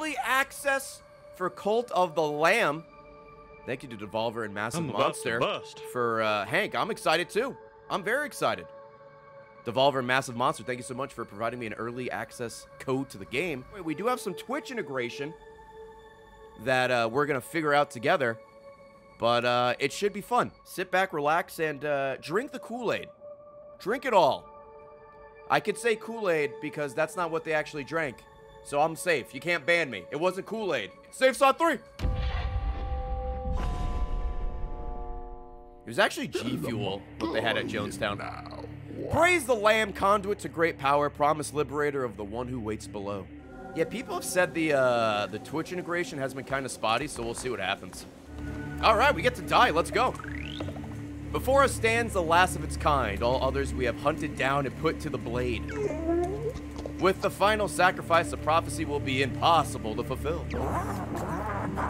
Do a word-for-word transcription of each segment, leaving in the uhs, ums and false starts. early access for Cult of the Lamb. Thank you to Devolver and Massive Monster for uh, Hank. I'm excited too. I'm very excited. Devolver and Massive Monster, thank you so much for providing me an early access code to the game. Wait, we do have some Twitch integration that uh, we're going to figure out together, but uh, it should be fun. Sit back, relax, and uh, drink the Kool-Aid. Drink it all. I could say Kool-Aid because that's not what they actually drank, so I'm safe. You can't ban me. It wasn't Kool-Aid. Safe side three. It was actually G Fuel, what they had at Jonestown. Now. Praise the Lamb, conduit to great power, promised liberator of the one who waits below. Yeah, people have said the uh, the Twitch integration has been kind of spotty, so we'll see what happens. All right, we get to die. Let's go. Before us stands the last of its kind. All others we have hunted down and put to the blade. With the final sacrifice, the prophecy will be impossible to fulfill.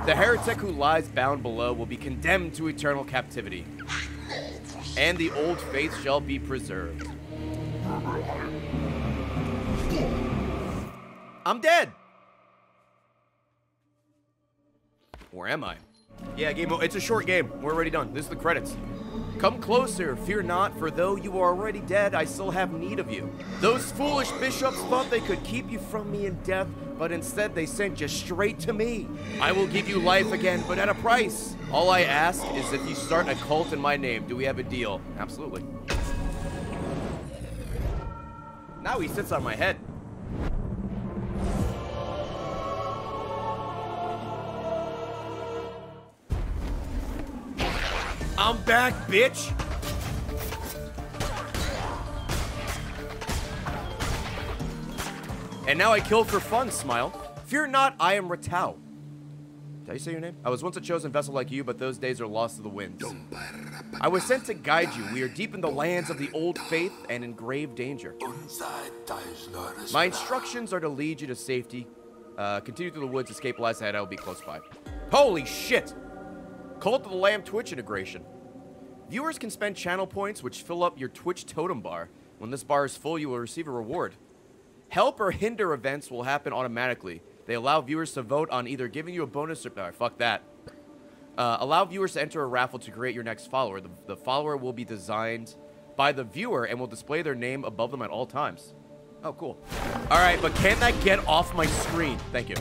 The heretic who lies bound below will be condemned to eternal captivity, and the old faith shall be preserved. I'm dead. Where am I? Yeah, game. It's a short game. We're already done. This is the credits. Come closer, fear not, for though you are already dead, I still have need of you. Those foolish bishops thought they could keep you from me in death, but instead they sent you straight to me. I will give you life again, but at a price. All I ask is if you start a cult in my name, do we have a deal? Absolutely. Now he sits on my head. I'm back, bitch! And now I kill for fun, smile. Fear not, I am Ratao. Did I say your name? I was once a chosen vessel like you, but those days are lost to the winds. I was sent to guide you. We are deep in the lands of the old faith and in grave danger. My instructions are to lead you to safety. Uh, continue through the woods, escape lies ahead, I will be close by. Holy shit! Cult of the Lamb Twitch integration. Viewers can spend channel points which fill up your Twitch totem bar. When this bar is full, you will receive a reward. Help or hinder events will happen automatically. They allow viewers to vote on either giving you a bonus or... Oh, fuck that. Uh, allow viewers to enter a raffle to create your next follower. The, the follower will be designed by the viewer and will display their name above them at all times. Oh, cool. All right, but can that get off my screen? Thank you.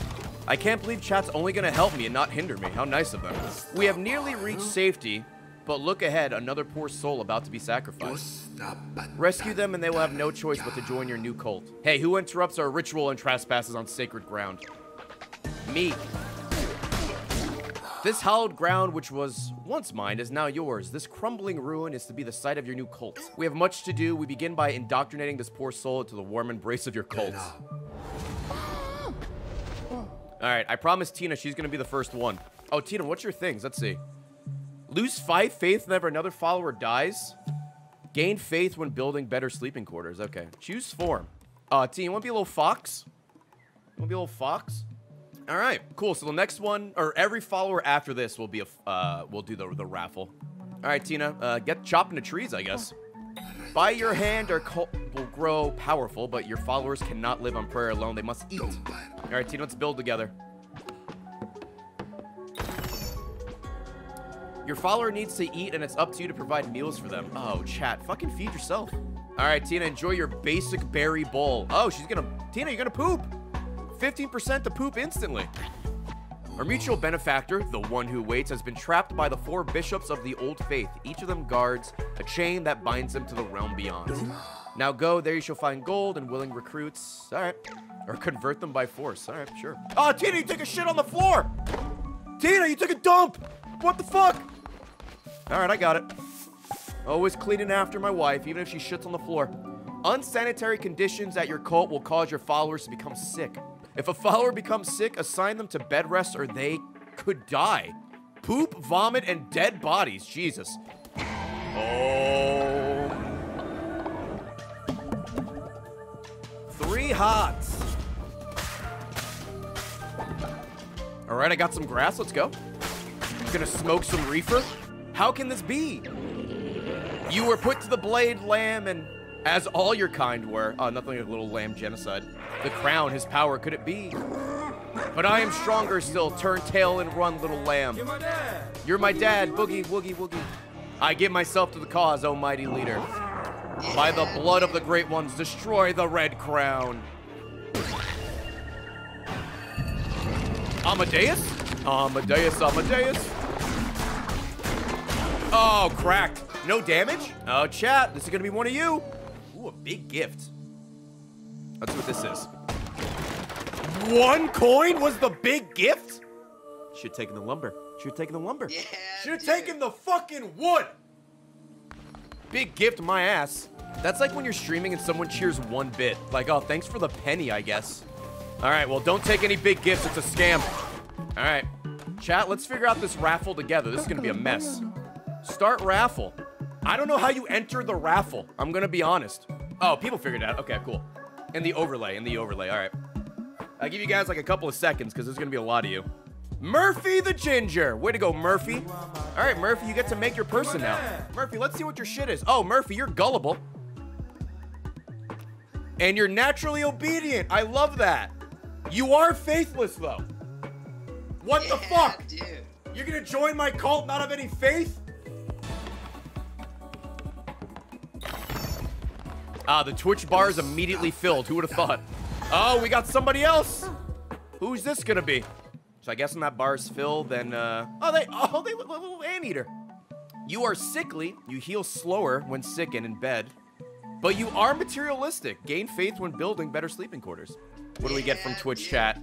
I can't believe chat's only gonna help me and not hinder me. How nice of them. We have nearly reached safety, but look ahead, another poor soul about to be sacrificed. Rescue them and they will have no choice but to join your new cult. Hey, who interrupts our ritual and trespasses on sacred ground? Me. This hallowed ground, which was once mine, is now yours. This crumbling ruin is to be the site of your new cult. We have much to do. We begin by indoctrinating this poor soul into the warm embrace of your cult. All right, I promised Tina she's going to be the first one. Oh, Tina, what's your things? Let's see. Lose five faith whenever another follower dies. Gain faith when building better sleeping quarters. Okay. Choose form. Uh, Tina, you want to be a little fox? You want to be a little fox? All right, cool. So the next one, or every follower after this will be a, uh, we'll do the, the raffle. All right, Tina, uh, get chopped into trees, I guess. By your hand, our cult will grow powerful, but your followers cannot live on prayer alone. They must eat. All right, team, let's build together. Your follower needs to eat, and it's up to you to provide meals for them. Oh, chat, fucking feed yourself. All right, Tina, enjoy your basic berry bowl. Oh, she's gonna... Tina, you're gonna poop. fifteen percent to poop instantly. Our mutual benefactor, the one who waits, has been trapped by the four bishops of the old faith. Each of them guards a chain that binds them to the realm beyond. Now go, there you shall find gold and willing recruits. All right. Or convert them by force. All right, sure. Oh, Tina, you took a shit on the floor. Tina, you took a dump. What the fuck? All right, I got it. Always cleaning after my wife, even if she shits on the floor. Unsanitary conditions at your cult will cause your followers to become sick. If a follower becomes sick, assign them to bed rest or they could die. Poop, vomit, and dead bodies. Jesus. Oh. Three hots. All right, I got some grass. Let's go. I'm gonna smoke some reefer. How can this be? You were put to the blade, lamb, and... as all your kind were, uh, nothing like a little lamb genocide. The crown, his power, could it be? But I am stronger still. Turn tail and run, little lamb. You're my dad. You're my dad. Boogie, woogie, woogie. I give myself to the cause, oh mighty leader. By the blood of the great ones, destroy the Red Crown. Amadeus? Amadeus, Amadeus. Oh, cracked. No damage? Oh, chat, this is gonna be one of you. Ooh, a big gift. Let's see what this is. One coin was the big gift? Should've taken the lumber. Should've taken the lumber. Yeah, Should've dude. taken the fucking wood. Big gift, my ass. That's like when you're streaming and someone cheers one bit. Like, oh, thanks for the penny, I guess. All right, well, don't take any big gifts. It's a scam. All right, chat, let's figure out this raffle together. This is gonna be a mess. Start raffle. I don't know how you enter the raffle. I'm gonna be honest. Oh, people figured it out. Okay, cool. In the overlay, in the overlay, all right. I'll give you guys like a couple of seconds because there's gonna be a lot of you. Murphy the Ginger. Way to go, Murphy. All right, Murphy, you get to make your person now. Murphy, let's see what your shit is. Oh, Murphy, you're gullible. And you're naturally obedient. I love that. You are faithless, though. What yeah, the fuck? Dude. You're gonna join my cult not of any faith? Ah, the Twitch bar is immediately filled. Who would have thought? Oh, we got somebody else. Who's this gonna be? So I guess when that bar's filled, then, uh... Oh, they... Oh, they... Little anteater. You are sickly. You heal slower when sick and in bed. But you are materialistic. Gain faith when building better sleeping quarters. What do we get from Twitch chat?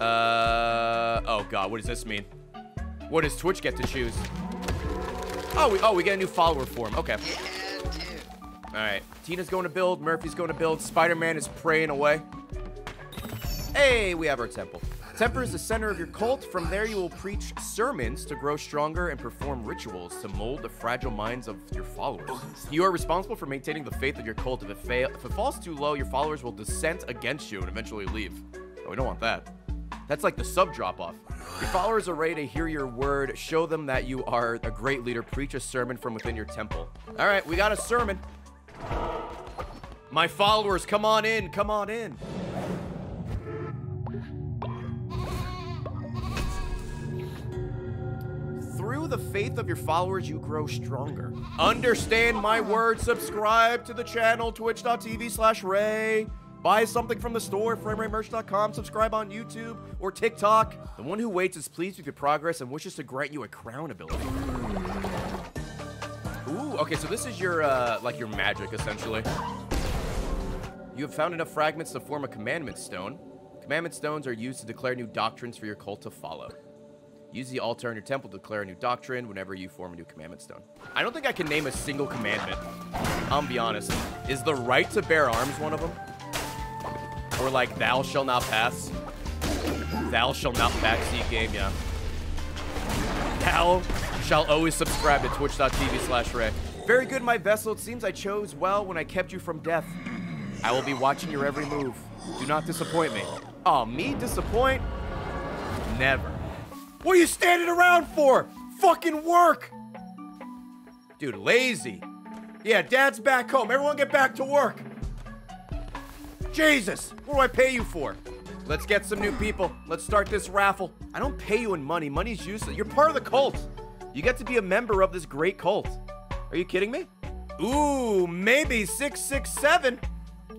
Uh... Oh, God. What does this mean? What does Twitch get to choose? Oh, we... Oh, we get a new follower form. Okay. All right. Tina's going to build. Murphy's going to build. Spider-Man is praying away. Hey, we have our temple. Temper is the center of your cult. From there, you will preach sermons to grow stronger and perform rituals to mold the fragile minds of your followers. You are responsible for maintaining the faith of your cult. If it, fail, if it falls too low, your followers will dissent against you and eventually leave. Oh, we don't want that. That's like the sub drop-off. Your followers are ready to hear your word. Show them that you are a great leader. Preach a sermon from within your temple. All right, we got a sermon. My followers, come on in, come on in. Through the faith of your followers, you grow stronger. Understand my word. Subscribe to the channel, twitch dot t v slash ray. Buy something from the store, frame rate merch dot com. Subscribe on YouTube or TikTok. The one who waits is pleased with your progress and wishes to grant you a crown ability. Ooh, okay, so this is your, uh, like your magic, essentially. You have found enough fragments to form a commandment stone. Commandment stones are used to declare new doctrines for your cult to follow. Use the altar in your temple to declare a new doctrine whenever you form a new commandment stone. I don't think I can name a single commandment. I'll be honest. Is the right to bear arms one of them? Or like, thou shall not pass? Thou shall not backseat game, yeah. Thou shall always subscribe to twitch dot t v slash ray. Very good, my vessel. It seems I chose well when I kept you from death. I will be watching your every move. Do not disappoint me. Aw, me disappoint? Never. What are you standing around for? Fucking work! Dude, lazy. Yeah, dad's back home. Everyone get back to work. Jesus, what do I pay you for? Let's get some new people. Let's start this raffle. I don't pay you in money. Money's useless. You're part of the cult. You get to be a member of this great cult. Are you kidding me? Ooh, maybe six six seven.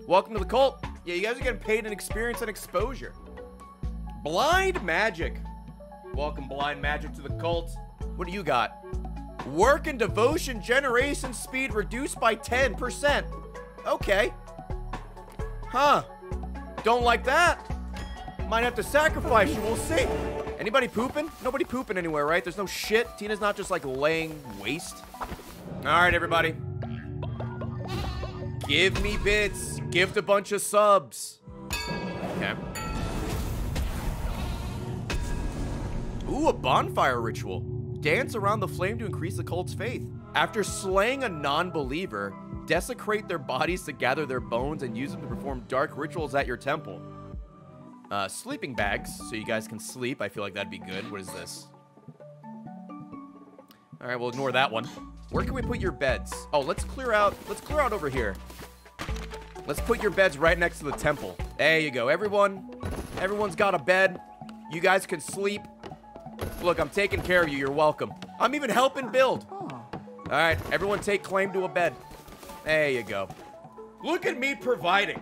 Welcome to the cult. Yeah, you guys are getting paid in experience and exposure. Blind magic. Welcome, blind magic, to the cult. What do you got? Work and devotion generation speed reduced by ten percent. Okay. Huh. Don't like that. Might have to sacrifice you. We'll see. Anybody pooping? Nobody pooping anywhere, right? There's no shit. Tina's not just, like, laying waste. All right, everybody. Give me bits. Give a bunch of subs. Okay. Ooh, a bonfire ritual. Dance around the flame to increase the cult's faith. After slaying a non-believer, desecrate their bodies to gather their bones and use them to perform dark rituals at your temple. Uh, sleeping bags, so you guys can sleep. I feel like that'd be good. What is this? All right, we'll ignore that one. Where can we put your beds? Oh, let's clear out. Let's clear out over here. Let's put your beds right next to the temple. There you go. Everyone, everyone's got a bed. You guys can sleep. Look, I'm taking care of you. You're welcome. I'm even helping build. All right, everyone take claim to a bed. There you go. Look at me providing.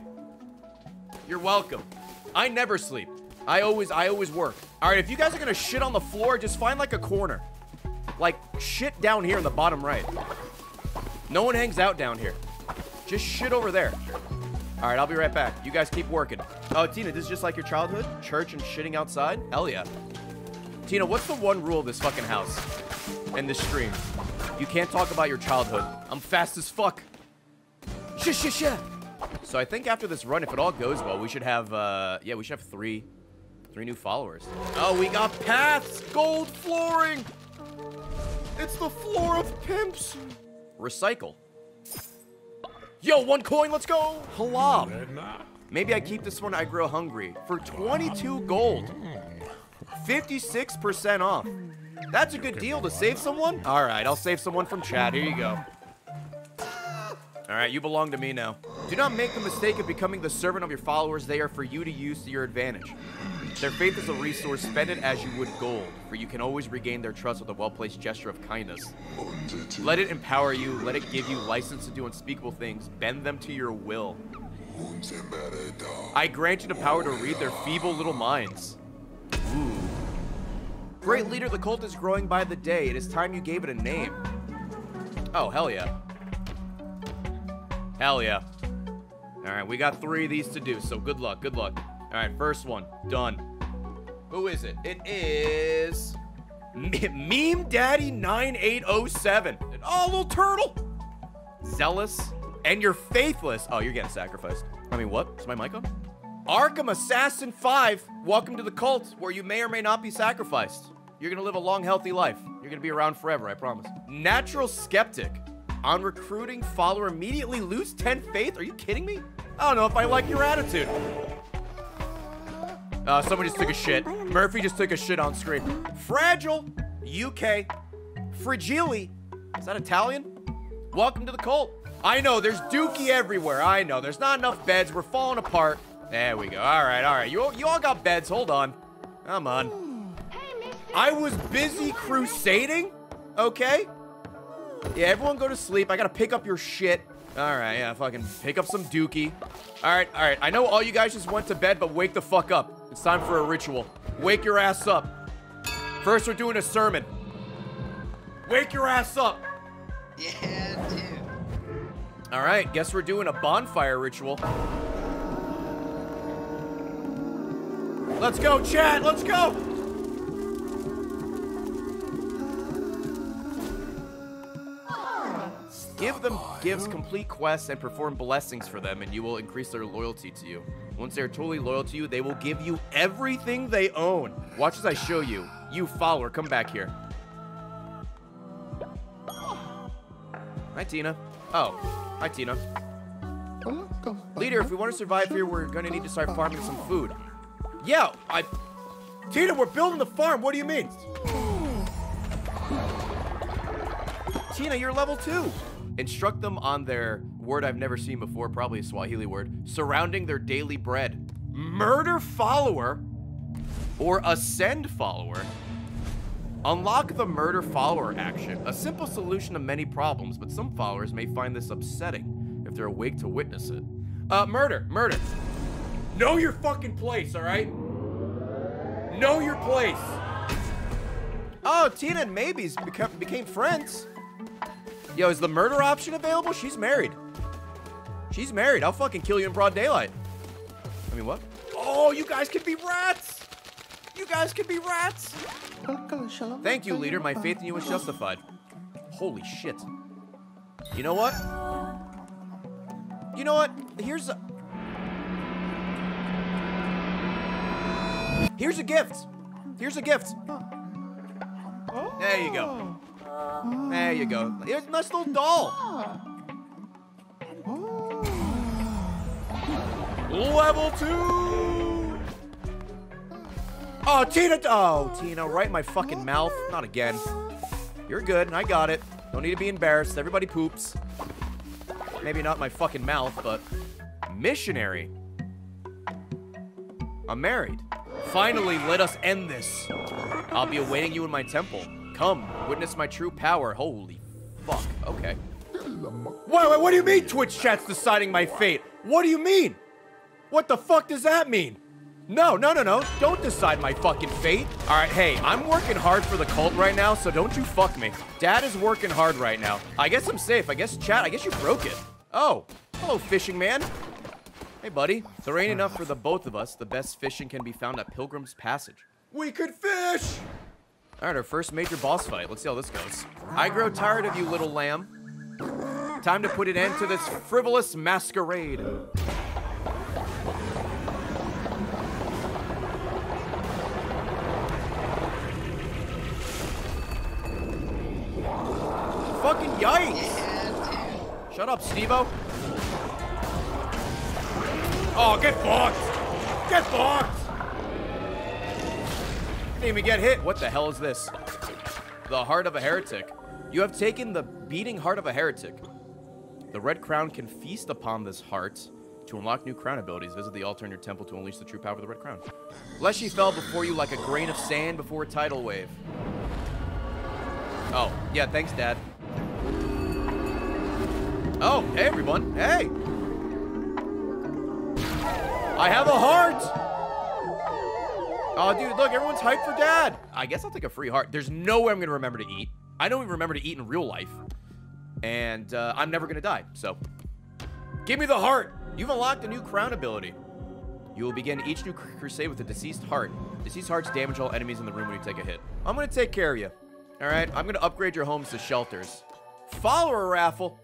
You're welcome. I never sleep. I always, I always work. All right, if you guys are gonna shit on the floor, just find like a corner. Like shit down here in the bottom right. No one hangs out down here. Just shit over there. All right, I'll be right back. You guys keep working. Oh, Tina, this is just like your childhood? Church and shitting outside? Hell yeah. Tina, what's the one rule of this fucking house and this stream? You can't talk about your childhood. I'm fast as fuck. Shh, shh, shh. So I think after this run, if it all goes well, we should have, uh, yeah, we should have three, three new followers. Oh, we got paths, gold flooring. It's the floor of pimps. Recycle. Yo, one coin, let's go. Halal. Maybe I keep this one, I grow hungry. For twenty-two gold. fifty-six percent off. That's a good deal to save someone? All right, I'll save someone from chat. Here you go. All right, you belong to me now. Do not make the mistake of becoming the servant of your followers. They are for you to use to your advantage. Their faith is a resource. Spend it as you would gold, for you can always regain their trust with a well-placed gesture of kindness. Let it empower you. Let it give you license to do unspeakable things. Bend them to your will. I grant you the power to read their feeble little minds. Ooh. Great leader, the cult is growing by the day. It is time you gave it a name. Oh, hell yeah. Hell yeah. Alright, we got three of these to do, so good luck, good luck. Alright, first one. Done. Who is it? It is... Meme Daddy nine eight oh seven. Oh, little turtle! Zealous. And you're faithless. Oh, you're getting sacrificed. I mean, what? Is my mic on? Arkham Assassin five. Welcome to the cult, where you may or may not be sacrificed. You're gonna live a long, healthy life. You're gonna be around forever, I promise. Natural Skeptic. On recruiting follower, immediately lose ten faith? Are you kidding me? I don't know if I like your attitude. Uh, someone just took a shit. Murphy just took a shit on screen. Fragile, U K. Fragili, is that Italian? Welcome to the cult. I know, there's dookie everywhere. I know, there's not enough beds. We're falling apart. There we go. All right, all right. You, you all got beds. Hold on. Come on. I was busy crusading, okay? Yeah, everyone go to sleep. I gotta pick up your shit. All right, yeah, fucking pick up some dookie. All right, all right. I know all you guys just went to bed, but wake the fuck up. It's time for a ritual. Wake your ass up. First, we're doing a sermon. Wake your ass up. Yeah, dude. All right, guess we're doing a bonfire ritual. Let's go, chat. Let's go. Give them gifts, complete quests, and perform blessings for them, and you will increase their loyalty to you. Once they are totally loyal to you, they will give you everything they own. Watch as I show you. You follower, come back here. Hi, Tina. Oh, hi, Tina. Leader, if we want to survive here, we're going to need to start farming some food. Yeah, I... Tina, we're building the farm. What do you mean? Tina, you're level two. Instruct them on their word I've never seen before, probably a Swahili word, surrounding their daily bread. Murder follower or ascend follower. Unlock the murder follower action. A simple solution to many problems, but some followers may find this upsetting if they're awake to witness it. Uh, murder, murder. Know your fucking place, all right? Know your place. Oh, Tina and Maybes became, became friends. Yo, is the murder option available? She's married. She's married. I'll fucking kill you in broad daylight. I mean, what? Oh, you guys can be rats. You guys can be rats. Thank you, leader. My faith in you is justified. Holy shit. You know what? You know what? Here's a... Here's a gift. Here's a gift. There you go. There you go. Here's a nice little doll. Level two. Oh, Tina. Oh, Tina, right in my fucking mouth. Not again. You're good. I got it. Don't need to be embarrassed. Everybody poops. Maybe not my fucking mouth, but missionary. I'm married. Finally, let us end this. I'll be awaiting you in my temple. Come, witness my true power. Holy fuck. Okay. Wait, wait, what do you mean Twitch chat's deciding my fate? What do you mean? What the fuck does that mean? No, no, no, no. Don't decide my fucking fate. All right, hey, I'm working hard for the cult right now, so don't you fuck me. Dad is working hard right now. I guess I'm safe. I guess, chat, I guess you broke it. Oh, hello, fishing man. Hey, buddy. There ain't enough for the both of us. The best fishing can be found at Pilgrim's Passage. We could fish! All right, our first major boss fight. Let's see how this goes. I grow tired of you, little lamb. Time to put an end to this frivolous masquerade. Fucking yikes! Shut up, Steve-o. Oh, get fucked! Get fucked! Didn't even get hit. What the hell is this? The heart of a heretic. You have taken the beating heart of a heretic. The Red Crown can feast upon this heart to unlock new crown abilities. Visit the altar in your temple to unleash the true power of the Red Crown. Leshy fell before you like a grain of sand before a tidal wave. Oh, yeah, thanks, Dad. Oh, hey, everyone. Hey! I have a heart! Oh, dude, look, everyone's hyped for Dad. I guess I'll take a free heart. There's no way I'm going to remember to eat. I don't even remember to eat in real life. And uh, I'm never going to die, so. Give me the heart! You've unlocked a new crown ability. You will begin each new crusade with a deceased heart. Deceased hearts damage all enemies in the room when you take a hit. I'm going to take care of you. All right, I'm gonna upgrade your homes to shelters. Follower raffle.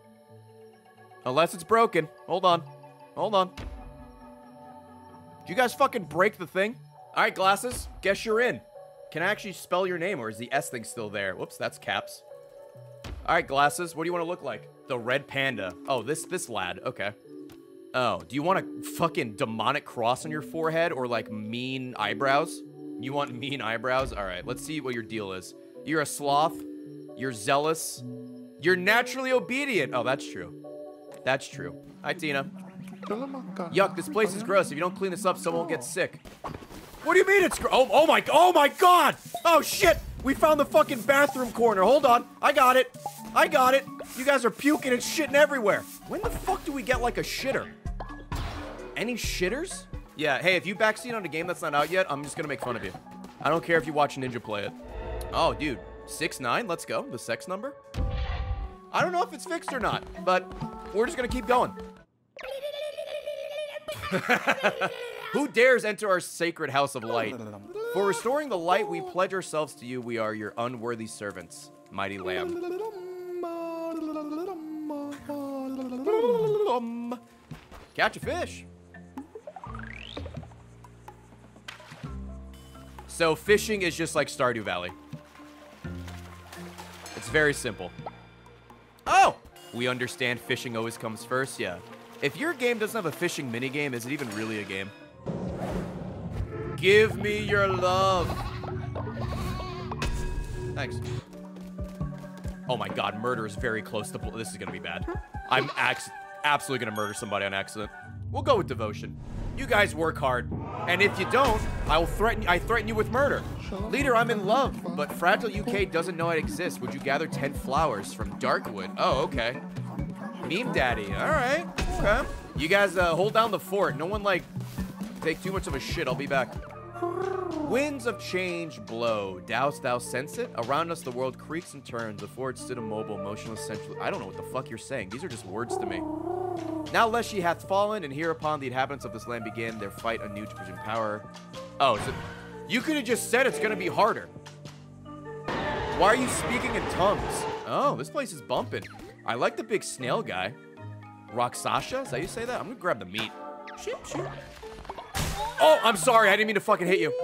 Unless it's broken. Hold on, hold on. Did you guys fucking break the thing? All right, glasses, guess you're in. Can I actually spell your name or is the S thing still there? Whoops, that's caps. All right, glasses, what do you wanna look like? The red panda. Oh, this, this lad, okay. Oh, do you want a fucking demonic cross on your forehead or like mean eyebrows? You want mean eyebrows? All right, let's see what your deal is. You're a sloth, you're zealous, you're naturally obedient. Oh, that's true. That's true. Hi, Tina. Yuck, this place is gross. If you don't clean this up, someone will get sick. What do you mean it's gross? Oh, oh my, oh my God. Oh shit, we found the fucking bathroom corner. Hold on, I got it. I got it. You guys are puking and shitting everywhere. When the fuck do we get like a shitter? Any shitters? Yeah, hey, if you backseat on a game that's not out yet, I'm just gonna make fun of you. I don't care if you watch Ninja play it. Oh, dude, six nine, let's go, the sex number. I don't know if it's fixed or not, but we're just gonna keep going. Who dares enter our sacred house of light? For restoring the light, we pledge ourselves to you. We are your unworthy servants, mighty lamb. Catch a fish. So fishing is just like Stardew Valley. It's very simple. Oh! We understand fishing always comes first, yeah. If your game doesn't have a fishing minigame, is it even really a game? Give me your love. Thanks. Oh my God, murder is very close to, this is gonna be bad. I'm ax absolutely gonna murder somebody on accident. We'll go with devotion. You guys work hard, and if you don't, I will threaten. I threaten you with murder. Leader, I'm in love, but Fragile U K doesn't know it exists. Would you gather ten flowers from Darkwood? Oh, okay. Meme Daddy. All right. Okay. You guys uh, hold down the fort. No one like take too much of a shit. I'll be back. Winds of change blow. Dost thou sense it? Around us, the world creaks and turns. The fort stood immobile, motionless, sensually. I don't know what the fuck you're saying. These are just words to me. Now Leshy hath fallen, and hereupon the inhabitants of this land begin their fight anew to presume power. Oh, so you could have just said it's gonna be harder. Why are you speaking in tongues? Oh, this place is bumping. I like the big snail guy. Roxasha, is that you say that? I'm gonna grab the meat. Shoot, shoot. Oh, I'm sorry, I didn't mean to fucking hit you.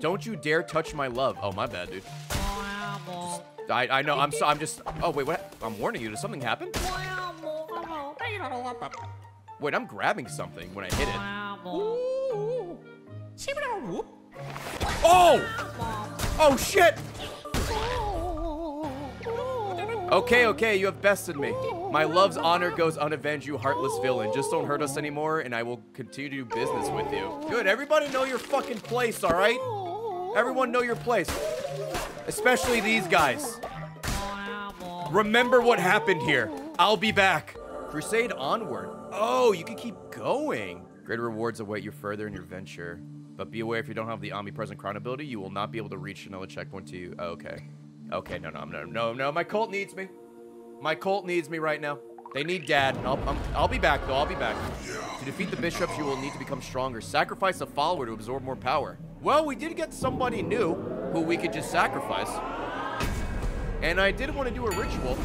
Don't you dare touch my love. Oh, my bad, dude. Just, I, I know, I'm so, I'm just, oh wait, what? I'm warning you, does something happen? Wait, I'm grabbing something when I hit it. Oh! Oh shit! Okay, okay, you have bested me. My love's honor goes unavenged, you heartless villain. Just don't hurt us anymore, and I will continue to do business with you. Good, everybody know your fucking place, all right? Everyone know your place. Especially these guys. Remember what happened here. I'll be back. Crusade onward. Oh, you can keep going. Greater rewards await you further in your venture. But be aware, if you don't have the omnipresent crown ability, you will not be able to reach another checkpoint to you. Oh, okay. Okay, no, no, no, no, no. My cult needs me. My cult needs me right now. They need dad. I'll, I'm, I'll be back, though. I'll be back. Yeah. To defeat the bishops, you will need to become stronger. Sacrifice a follower to absorb more power. Well, we did get somebody new who we could just sacrifice. And I did want to do a ritual.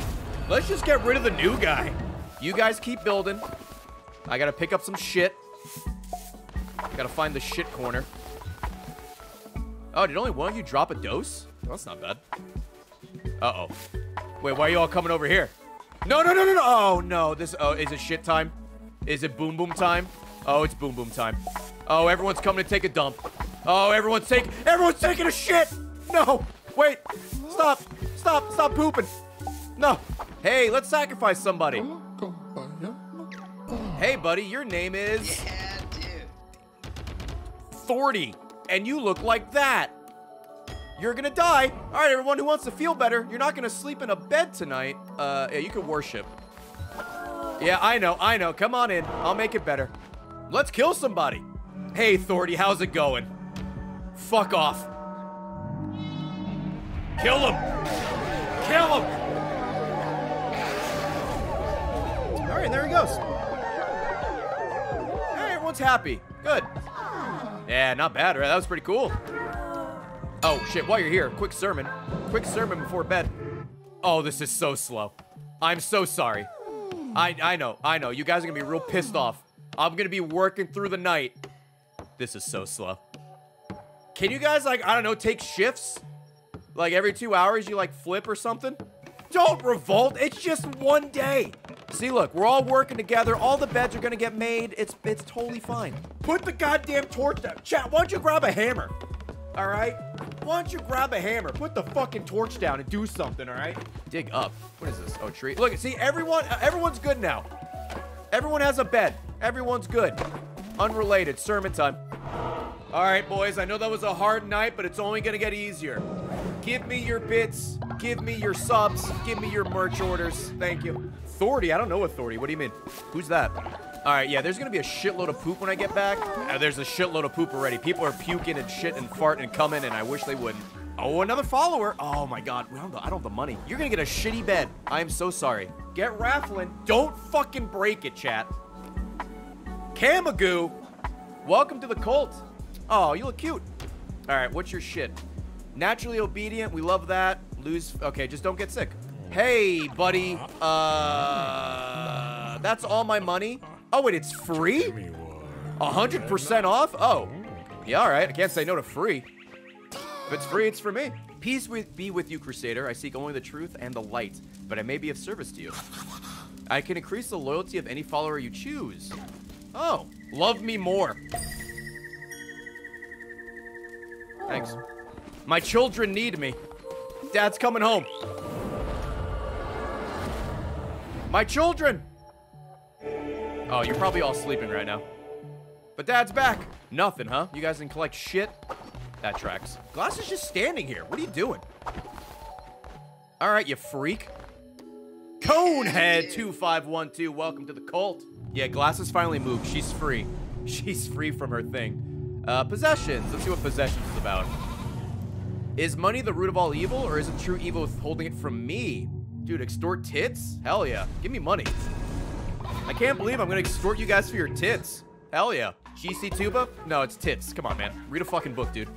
Let's just get rid of the new guy. You guys keep building. I got to pick up some shit. Got to find the shit corner. Oh, did only one of you drop a dose? Well, that's not bad. Uh-oh. Wait, why are you all coming over here? No, no, no, no, no. Oh, no. This, oh, is it shit time? Is it boom boom time? Oh, it's boom boom time. Oh, everyone's coming to take a dump. Oh, everyone's taking, everyone's taking a shit. No, wait, stop, stop, stop pooping. No. Hey, let's sacrifice somebody. Hey, buddy, your name is... Yeah, dude. forty, and you look like that. You're gonna die. All right, everyone who wants to feel better, you're not gonna sleep in a bed tonight. Uh, yeah, you can worship. Yeah, I know, I know. Come on in. I'll make it better. Let's kill somebody. Hey, Thorty, how's it going? Fuck off. Kill him. Kill him. All right, there he goes. Hey, everyone's happy. Good. Yeah, not bad, right? That was pretty cool. Oh, shit, while you're here, quick sermon. Quick sermon before bed. Oh, this is so slow. I'm so sorry. I, I know, I know. You guys are gonna be real pissed off. I'm gonna be working through the night. This is so slow. Can you guys, like, I don't know, take shifts? Like, every two hours you, like, flip or something? Don't revolt. It's just one day. See, look, we're all working together. All the beds are gonna get made. It's, it's totally fine. Put the goddamn torch down. Chat, why don't you grab a hammer? All right? Why don't you grab a hammer? Put the fucking torch down and do something, all right? Dig up. What is this? Oh, tree. Look, see, everyone, uh, everyone's good now. Everyone has a bed. Everyone's good. Unrelated. Sermon time. All right, boys. I know that was a hard night, but it's only going to get easier. Give me your bits. Give me your subs. Give me your merch orders. Thank you. Authority? I don't know authority. What do you mean? Who's that? All right, yeah, there's going to be a shitload of poop when I get back. Uh, there's a shitload of poop already. People are puking and shit and farting and coming, and I wish they wouldn't. Oh, another follower. Oh, my God. I don't have the money. You're going to get a shitty bed. I am so sorry. Get raffling. Don't fucking break it, chat. Camagoo, welcome to the cult. Oh, you look cute. All right, what's your shit? Naturally obedient. We love that. Lose. Okay, just don't get sick. Hey, buddy. Uh, that's all my money. Oh, wait, it's free? one hundred percent off? Oh. Yeah, all right. I can't say no to free. If it's free, it's for me. Peace with, be with you, Crusader. I seek only the truth and the light, but I may be of service to you. I can increase the loyalty of any follower you choose. Oh. Love me more. Thanks. My children need me. Dad's coming home. My children! Oh, you're probably all sleeping right now. But Dad's back. Nothing, huh? You guys didn't collect shit? That tracks. Glass is just standing here. What are you doing? All right, you freak. Conehead two five one two, welcome to the cult. Yeah, Glass has finally moved. She's free. She's free from her thing. Uh, possessions. Let's see what possessions is about. Is money the root of all evil, or is it true evil withholding it from me? Dude, extort tits? Hell yeah. Give me money. I can't believe I'm gonna extort you guys for your tits. Hell yeah. G C Tuba? No, it's tits. Come on, man. Read a fucking book, dude.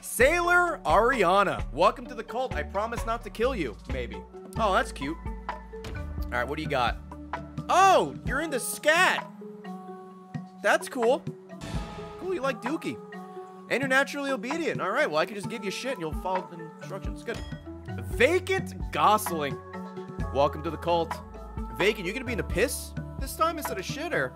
Sailor Ariana. Welcome to the cult. I promise not to kill you. Maybe. Oh, that's cute. All right, what do you got? Oh, you're into scat. That's cool. Cool, you like Dookie. And you're naturally obedient. All right, well, I can just give you shit and you'll follow the instructions. Good. Vacant Gosling. Welcome to the cult. Vacant, you gonna be in a piss this time instead of shit, or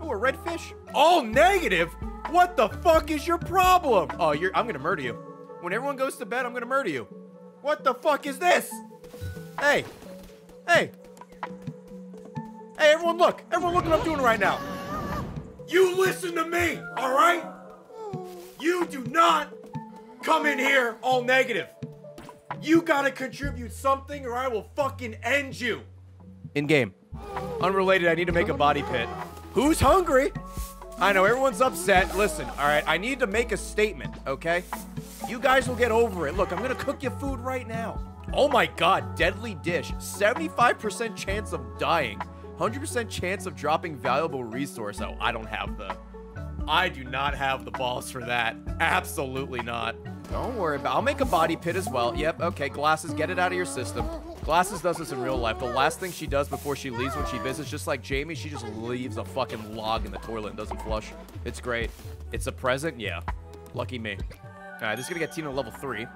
oh, a red fish? All negative? What the fuck is your problem? Oh, you're I'm gonna murder you. When everyone goes to bed, I'm gonna murder you. What the fuck is this? Hey! Hey! Hey, everyone look! Everyone look what I'm doing right now! You listen to me, alright? You do not come in here all negative. You gotta contribute something or I will fucking end you. In game. Unrelated, I need to make a body pit. Who's hungry? I know, everyone's upset. Listen, alright, I need to make a statement, okay? You guys will get over it. Look, I'm gonna cook you food right now. Oh my god, deadly dish. seventy-five percent chance of dying. one hundred percent chance of dropping valuable resource. Oh, I don't have the... I do not have the balls for that. Absolutely not. Don't worry about it. I'll make a body pit as well. Yep, okay, Glasses, get it out of your system. Glasses does this in real life. The last thing she does before she leaves when she visits, just like Jamie, she just leaves a fucking log in the toilet and doesn't flush. It's great. It's a present? Yeah. Lucky me. All right, this is gonna get Tina level three.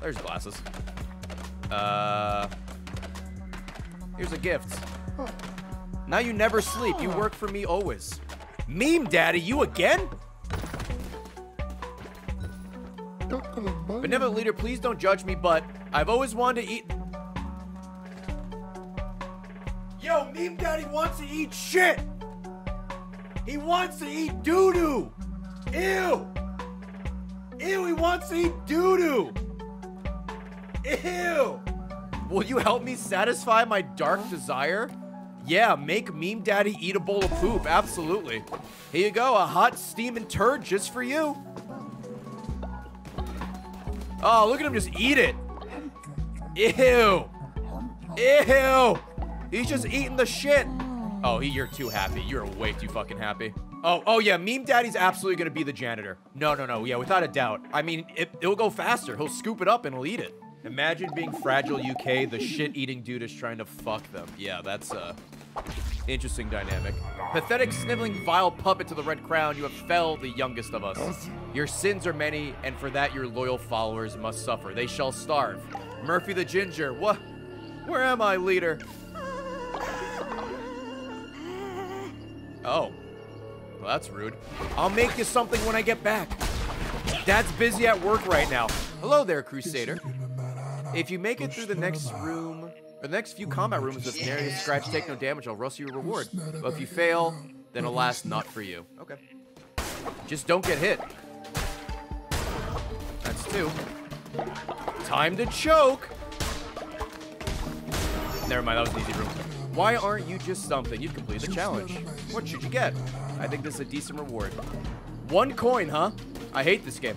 There's Glasses. Uh... Here's a gift. Now you never sleep. You work for me always. Meme Daddy, you again? Benevolent leader, please don't judge me, but I've always wanted to eat. Yo, Meme Daddy wants to eat shit. He wants to eat doo-doo. Ew. Ew, he wants to eat doo-doo. Ew. Will you help me satisfy my dark desire? Yeah, make Meme Daddy eat a bowl of poop, absolutely. Here you go, a hot steaming turd just for you. Oh, look at him just eat it. Ew. Ew. He's just eating the shit. Oh, you're too happy. You're way too fucking happy. Oh, oh yeah, Meme Daddy's absolutely gonna be the janitor. No, no, no, yeah, without a doubt. I mean, it, it'll go faster. He'll scoop it up and he'll eat it. Imagine being fragile U K, the shit-eating dude is trying to fuck them. Yeah, that's a interesting dynamic. Pathetic, sniveling, vile puppet to the Red Crown, you have felled the youngest of us. Your sins are many, and for that your loyal followers must suffer. They shall starve. Murphy the Ginger, what? Where am I, leader? Oh. Well, that's rude. I'll make you something when I get back. Dad's busy at work right now. Hello there, Crusader. If you make it through the next room, or the next few combat rooms with Narinder Scratch, take no damage, I'll roast you a reward. But if you fail, then alas, not for you. Okay. Just don't get hit. That's two. Time to choke! Never mind, that was an easy room. Why aren't you just something? You've completed the challenge. What should you get? I think this is a decent reward. One coin, huh? I hate this game.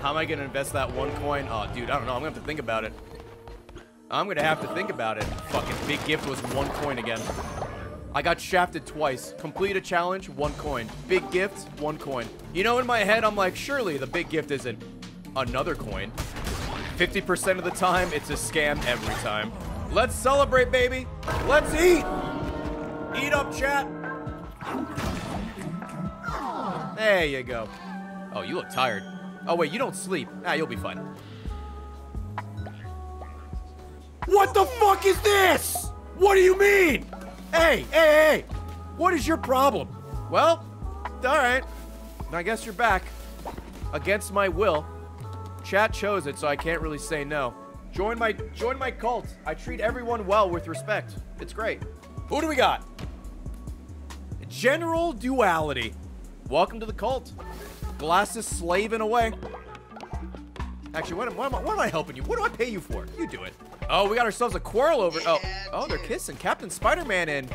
How am I gonna invest that one coin? Oh, dude, I don't know. I'm gonna have to think about it. I'm gonna have to think about it. Fucking big gift was one coin again. I got shafted twice. Complete a challenge, one coin. Big gift, one coin. You know, in my head, I'm like, surely the big gift isn't another coin. fifty percent of the time, it's a scam every time. Let's celebrate, baby. Let's eat. Eat up, chat. There you go. Oh, you look tired. Oh, wait, you don't sleep. Ah, you'll be fine. What the fuck is this? What do you mean? Hey, hey, hey. What is your problem? Well, all right. I guess you're back. Against my will. Chat chose it, so I can't really say no. Join my, join my cult. I treat everyone well with respect. It's great. Who do we got? General Duality. Welcome to the cult. Glasses slaving away. Actually, what am, what, am I, what am I helping you? What do I pay you for? You do it. Oh, we got ourselves a quarrel over. Yeah, oh, oh, they're kissing. Captain Spider-Man and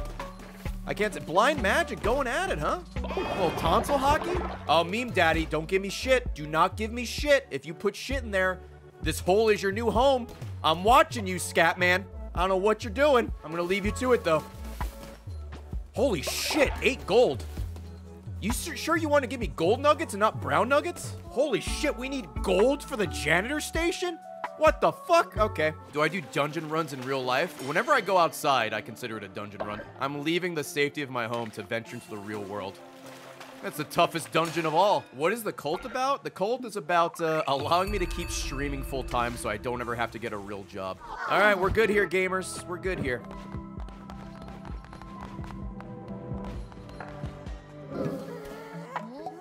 I can't say blind magic going at it, huh? A little tonsil hockey. Oh, Meme Daddy, don't give me shit. Do not give me shit. If you put shit in there, this hole is your new home. I'm watching you, Scat Man. I don't know what you're doing. I'm gonna leave you to it though. Holy shit! Eight gold. You sure you want to give me gold nuggets and not brown nuggets? Holy shit, we need gold for the janitor station? What the fuck? Okay. Do I do dungeon runs in real life? Whenever I go outside, I consider it a dungeon run. I'm leaving the safety of my home to venture into the real world. That's the toughest dungeon of all. What is the cult about? The cult is about uh, allowing me to keep streaming full time so I don't ever have to get a real job. All right, we're good here, gamers. We're good here.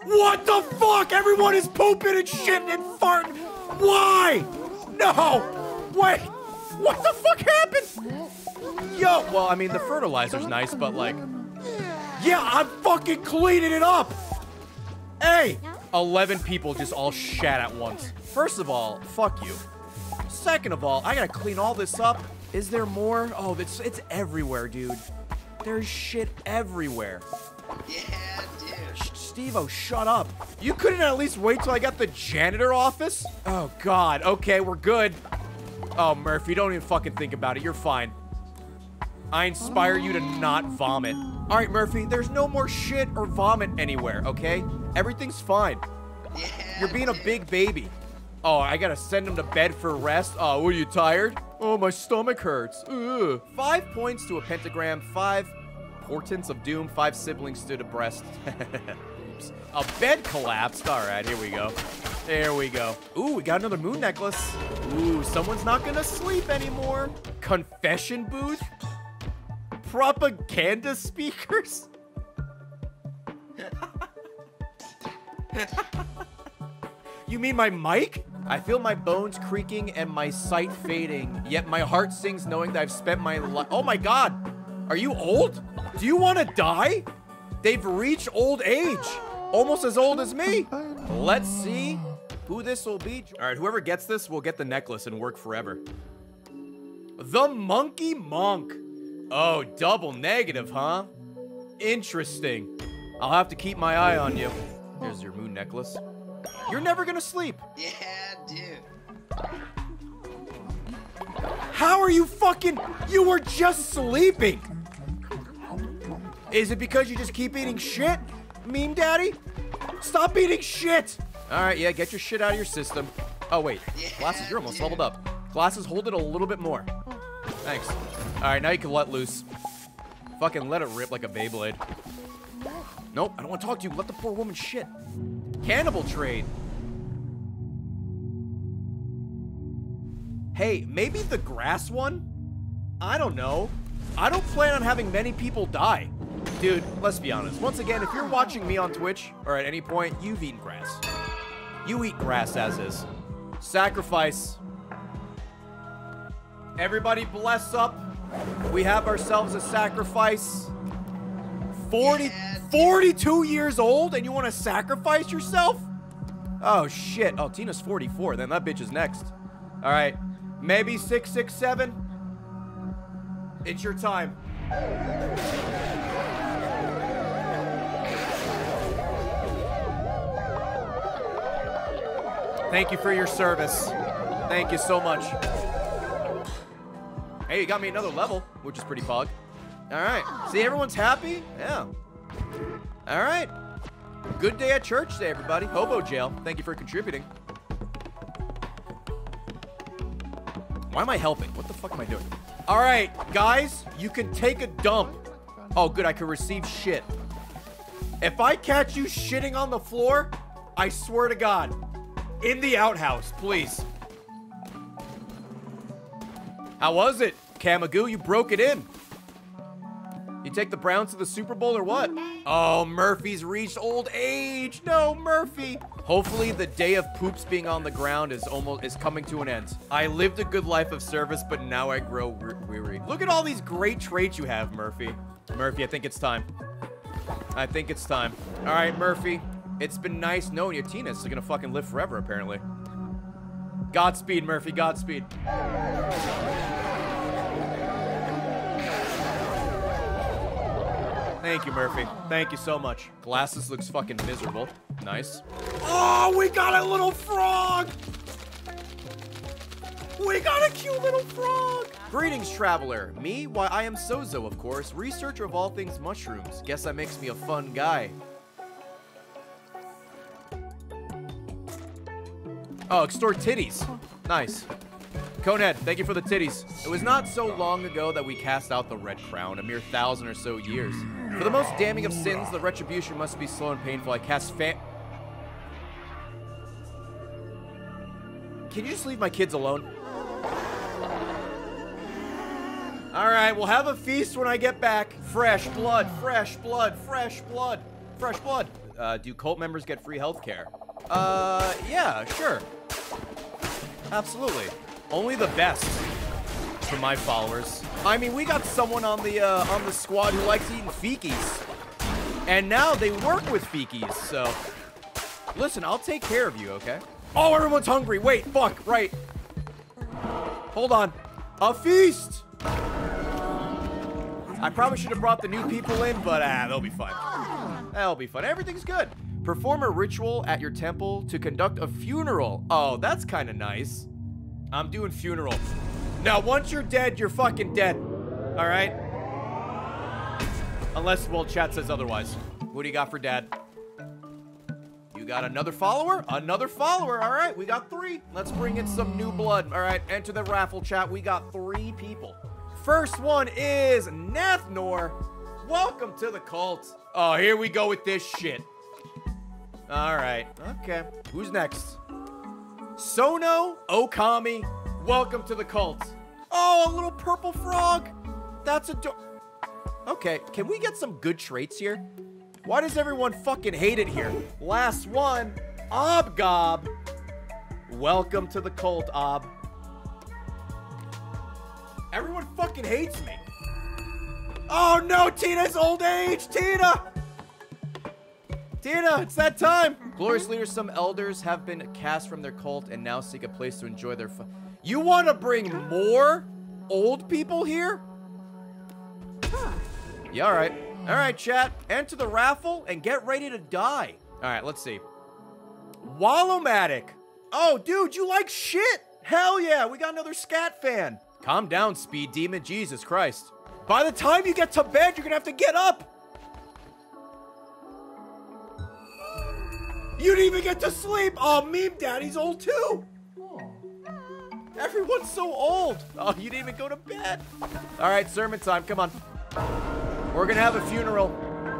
What the fuck? Everyone is pooping and shitting and farting. Why? No. Wait. What the fuck happened? Yo, well, I mean, the fertilizer's nice, but like... Yeah, I'm fucking cleaning it up! Hey! eleven people just all shat at once. First of all, fuck you. Second of all, I gotta clean all this up. Is there more? Oh, it's, it's everywhere, dude. There's shit everywhere. Yeah, dude. Steve-o, shut up. You couldn't at least wait till I got the janitor office? Oh, God. Okay, we're good. Oh, Murphy, don't even fucking think about it. You're fine. I inspire you to not vomit. All right, Murphy, there's no more shit or vomit anywhere, okay? Everything's fine. Yeah, you're being dude. a big baby. Oh, I gotta send him to bed for rest. Oh, were you tired? Oh, my stomach hurts. Ugh. Five points to a pentagram, five portents of doom, five siblings stood abreast. Oops. A bed collapsed. All right, here we go. There we go. Ooh, we got another moon necklace. Ooh, someone's not gonna sleep anymore. Confession booth? Propaganda speakers? You mean my mic? I feel my bones creaking and my sight fading, yet my heart sings knowing that I've spent my life. Oh my God, are you old? Do you want to die? They've reached old age, almost as old as me. Let's see who this will be. All right, whoever gets this will get the necklace and work forever. The Monkey Monk. Oh, double negative, huh? Interesting. I'll have to keep my eye on you. There's your moon necklace. You're never gonna sleep. Yeah, dude. How are you fucking... You were just sleeping. Is it because you just keep eating shit? Meme Daddy? Stop eating shit. All right, yeah, get your shit out of your system. Oh, wait. Yeah, Glasses, you're almost dude. leveled up. Glasses, hold it a little bit more. Thanks. All right, now you can let loose. Fucking let it rip like a Beyblade. Nope, I don't want to talk to you. Let the poor woman shit. Cannibal trade. Hey, maybe the grass one? I don't know. I don't plan on having many people die. Dude, let's be honest. Once again, if you're watching me on Twitch or at any point, you've eaten grass. You eat grass as is. Sacrifice. Everybody bless up. We have ourselves a sacrifice. forty, forty-two years old and you want to sacrifice yourself? Oh shit. Oh, Tina's forty-four. Then that bitch is next. All right. Maybe six six seven. It's your time. Thank you for your service. Thank you so much. Hey, you got me another level, which is pretty pog. All right. See, everyone's happy? Yeah. All right. Good day at church today, everybody. Hobo Jail, thank you for contributing. Why am I helping? What the fuck am I doing? All right, guys, you can take a dump. Oh, good, I can receive shit. If I catch you shitting on the floor, I swear to God, in the outhouse, please. How was it, Kamagoo? You broke it in. You take the Browns to the Super Bowl or what? Oh, Murphy's reached old age. No, Murphy. Hopefully the day of poops being on the ground is almost is coming to an end. I lived a good life of service, but now I grow weary. Look at all these great traits you have, Murphy. Murphy, I think it's time. I think it's time. All right, Murphy. It's been nice knowing you. Tina's gonna fucking live forever, apparently. Godspeed, Murphy. Godspeed. Thank you, Murphy. Thank you so much. Glasses looks fucking miserable. Nice. Oh, we got a little frog! We got a cute little frog! Greetings, traveler. Me? Why, I am Sozo, of course. Researcher of all things mushrooms. Guess that makes me a fun guy. Oh, extort titties. Nice. Conehead, thank you for the titties. It was not so long ago that we cast out the Red Crown, a mere thousand or so years. For the most damning of sins, the retribution must be slow and painful. I cast fa- Can you just leave my kids alone? All right, we'll have a feast when I get back. Fresh blood, fresh blood, fresh blood, fresh blood. Uh, do cult members get free healthcare? Uh, yeah, sure. Absolutely. Only the best. from my followers. I mean, we got someone on the uh, on the squad who likes eating fikis, and now they work with fikis. So, listen, I'll take care of you, okay? Oh, everyone's hungry. Wait, fuck, right. Hold on. A feast! I probably should have brought the new people in, but ah, they'll be fun. That'll be fun. Everything's good. Perform a ritual at your temple to conduct a funeral. Oh, that's kind of nice. I'm doing funeral. Now, once you're dead, you're fucking dead. All right? Unless, well, chat says otherwise. What do you got for dad? You got another follower? Another follower. All right, we got three. Let's bring in some new blood. All right, enter the raffle, chat. We got three people. First one is Nathnor. Welcome to the cult. Oh, here we go with this shit. All right. Okay. Who's next? Sono Okami. Welcome to the cult. Oh, a little purple frog. That's adorable. Okay. Can we get some good traits here? Why does everyone fucking hate it here? Last one. Obgob. Welcome to the cult, Ob. Everyone fucking hates me. Oh, no. Tina's old age. Tina. Tina, it's that time! Glorious leaders, some elders have been cast from their cult and now seek a place to enjoy their fun. You want to bring more old people here? Yeah, all right. All right, chat. Enter the raffle and get ready to die. All right, let's see. Wallomatic. Oh, dude, you like shit? Hell yeah, we got another scat fan. Calm down, Speed Demon. Jesus Christ. By the time you get to bed, you're going to have to get up. You didn't even get to sleep! Oh, Meme Daddy's old too! Everyone's so old! Oh, you didn't even go to bed! Alright, sermon time, come on. We're gonna have a funeral.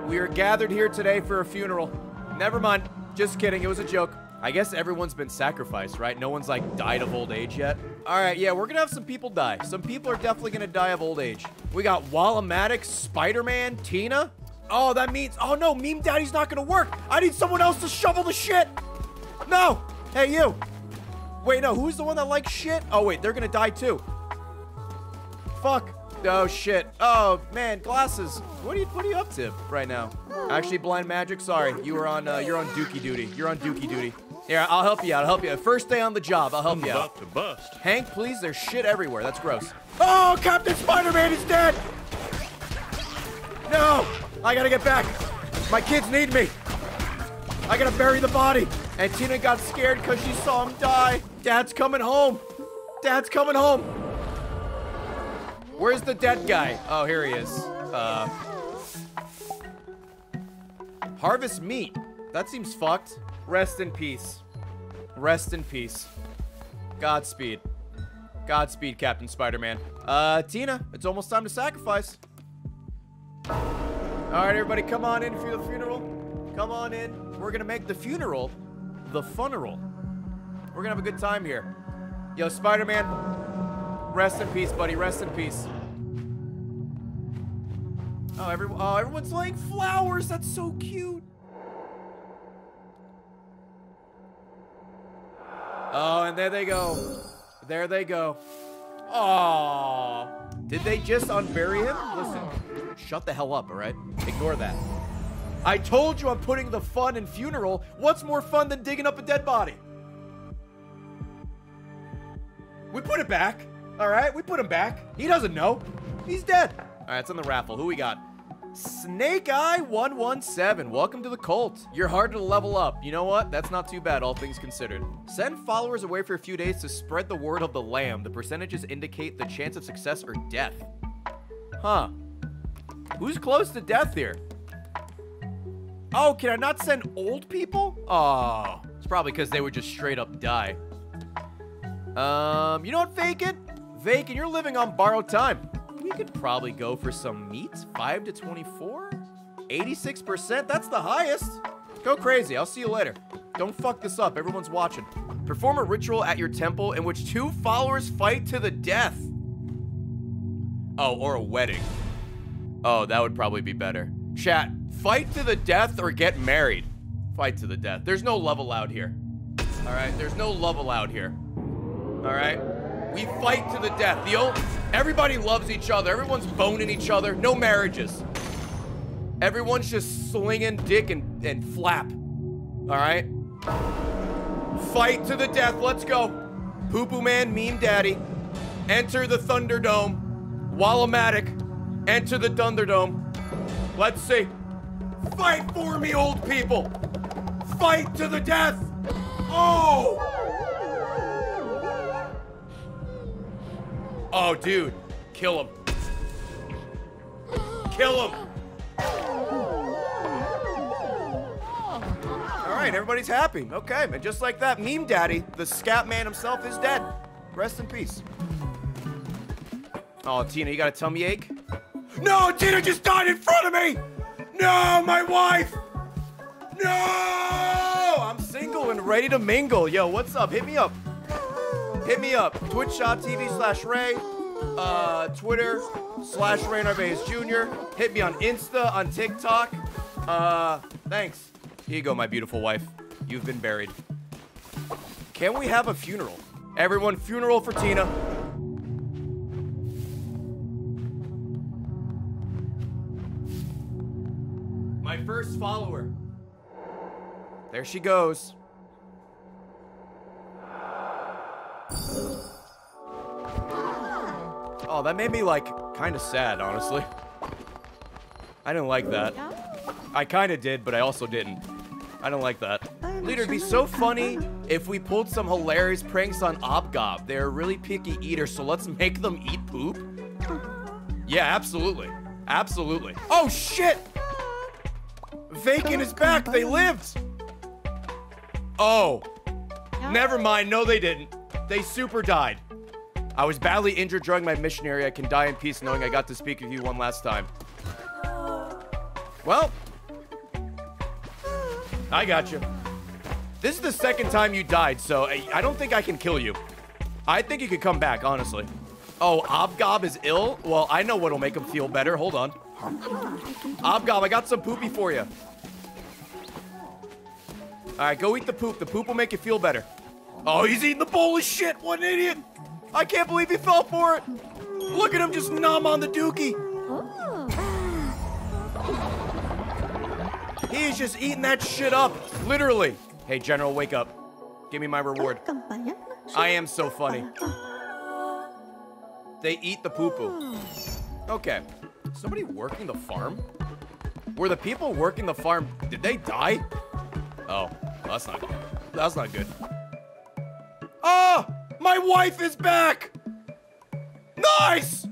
We are gathered here today for a funeral. Never mind. Just kidding, it was a joke. I guess everyone's been sacrificed, right? No one's, like, died of old age yet? Alright, yeah, we're gonna have some people die. Some people are definitely gonna die of old age. We got Wallomatic, Spider-Man, Tina. Oh, that means, oh no, Meme Daddy's not gonna work. I need someone else to shovel the shit. No, hey you. Wait, no, who's the one that likes shit? Oh wait, they're gonna die too. Fuck, oh shit. Oh man, glasses. What are you, what are you up to right now? Actually, Blind Magic, sorry. You were on, uh, you're on dookie duty. You're on dookie duty. Here, I'll help you out, I'll help you out. First day on the job, I'll help I'm you about out. To bust. Hank, please, there's shit everywhere, that's gross. Oh, Captain Spider-Man is dead. No. I gotta get back. My kids need me. I gotta bury the body. And Tina got scared because she saw him die. Dad's coming home. Dad's coming home. Where's the dead guy? Oh, here he is. Uh, harvest meat. That seems fucked. Rest in peace. Rest in peace. Godspeed. Godspeed, Captain Spider-Man. Uh, Tina, it's almost time to sacrifice. All right, everybody, come on in for the funeral. Come on in. We're gonna make the funeral the funeral. We're gonna have a good time here. Yo, Spider-Man, rest in peace, buddy. Rest in peace. Oh, every oh, everyone's laying flowers. That's so cute. Oh, and there they go. There they go. Oh, did they just unbury him? Listen. Shut the hell up, all right? Ignore that. I told you I'm putting the fun in funeral. What's more fun than digging up a dead body? We put it back, all right? We put him back. He doesn't know. He's dead. All right, it's on the raffle. Who we got? Snake Eye one one seven. Welcome to the cult. You're hard to level up. You know what? That's not too bad, all things considered. Send followers away for a few days to spread the word of the lamb. The percentages indicate the chance of success or death. Huh. Who's close to death here? Oh, can I not send old people? Oh, it's probably because they would just straight up die. Um, you know what, Vacant? Vacant, you're living on borrowed time. We could probably go for some meat. five to twenty-four? eighty-six percent? That's the highest. Go crazy. I'll see you later. Don't fuck this up. Everyone's watching. Perform a ritual at your temple in which two followers fight to the death. Oh, or a wedding. Oh, that would probably be better. Chat, fight to the death or get married. Fight to the death. There's no love allowed here. All right, there's no love allowed here. All right, We fight to the death. The old, everybody loves each other. Everyone's boning each other. No marriages. Everyone's just slinging dick and, and flap. All right? Fight to the death. Let's go. Poo-Poo Man, Meme Daddy. Enter the Thunderdome. Wall-O-Matic. Enter the Thunderdome. Let's see. Fight for me, old people. Fight to the death. Oh! Oh, dude. Kill him. Kill him. All right, everybody's happy. Okay, and just like that, Meme Daddy, the scat man himself, is dead. Rest in peace. Oh, Tina, you got a tummy ache? No, Tina just died in front of me! No, my wife! No! I'm single and ready to mingle. Yo, what's up? Hit me up. Hit me up. Twitch.tv slash Ray. Uh, Twitter slash Ray Narvaez Junior Hit me on Insta, on TikTok. Uh, thanks. Here you go, my beautiful wife. You've been buried. Can we have a funeral? Everyone, funeral for Tina. My first follower. There she goes. Oh, that made me, like, kind of sad, honestly. I didn't like that. I kind of did, but I also didn't. I don't like that. Leader, it'd be so funny if we pulled some hilarious pranks on Obgob. They're a really picky eater, so let's make them eat poop. Yeah, absolutely. Absolutely. Oh, shit! Vacant is back. They lived. Oh. Never mind. No, they didn't. They super died. I was badly injured during my missionary. I can die in peace knowing I got to speak with you one last time. Well. I got you. This is the second time you died, so I don't think I can kill you. I think you could come back, honestly. Oh, Obgob is ill? Well, I know what'll make him feel better. Hold on. Obgob, I got some poopy for you. All right, go eat the poop. The poop will make you feel better. Oh, he's eating the bowl of shit. What an idiot. I can't believe he fell for it. Look at him just nom on the dookie. He's just eating that shit up, literally. Hey, General, wake up. Give me my reward. I am so funny. They eat the poo-poo. Okay. Somebody working the farm? Were the people working the farm, did they die? Oh, that's not good. That's not good. Oh, my wife is back! Nice!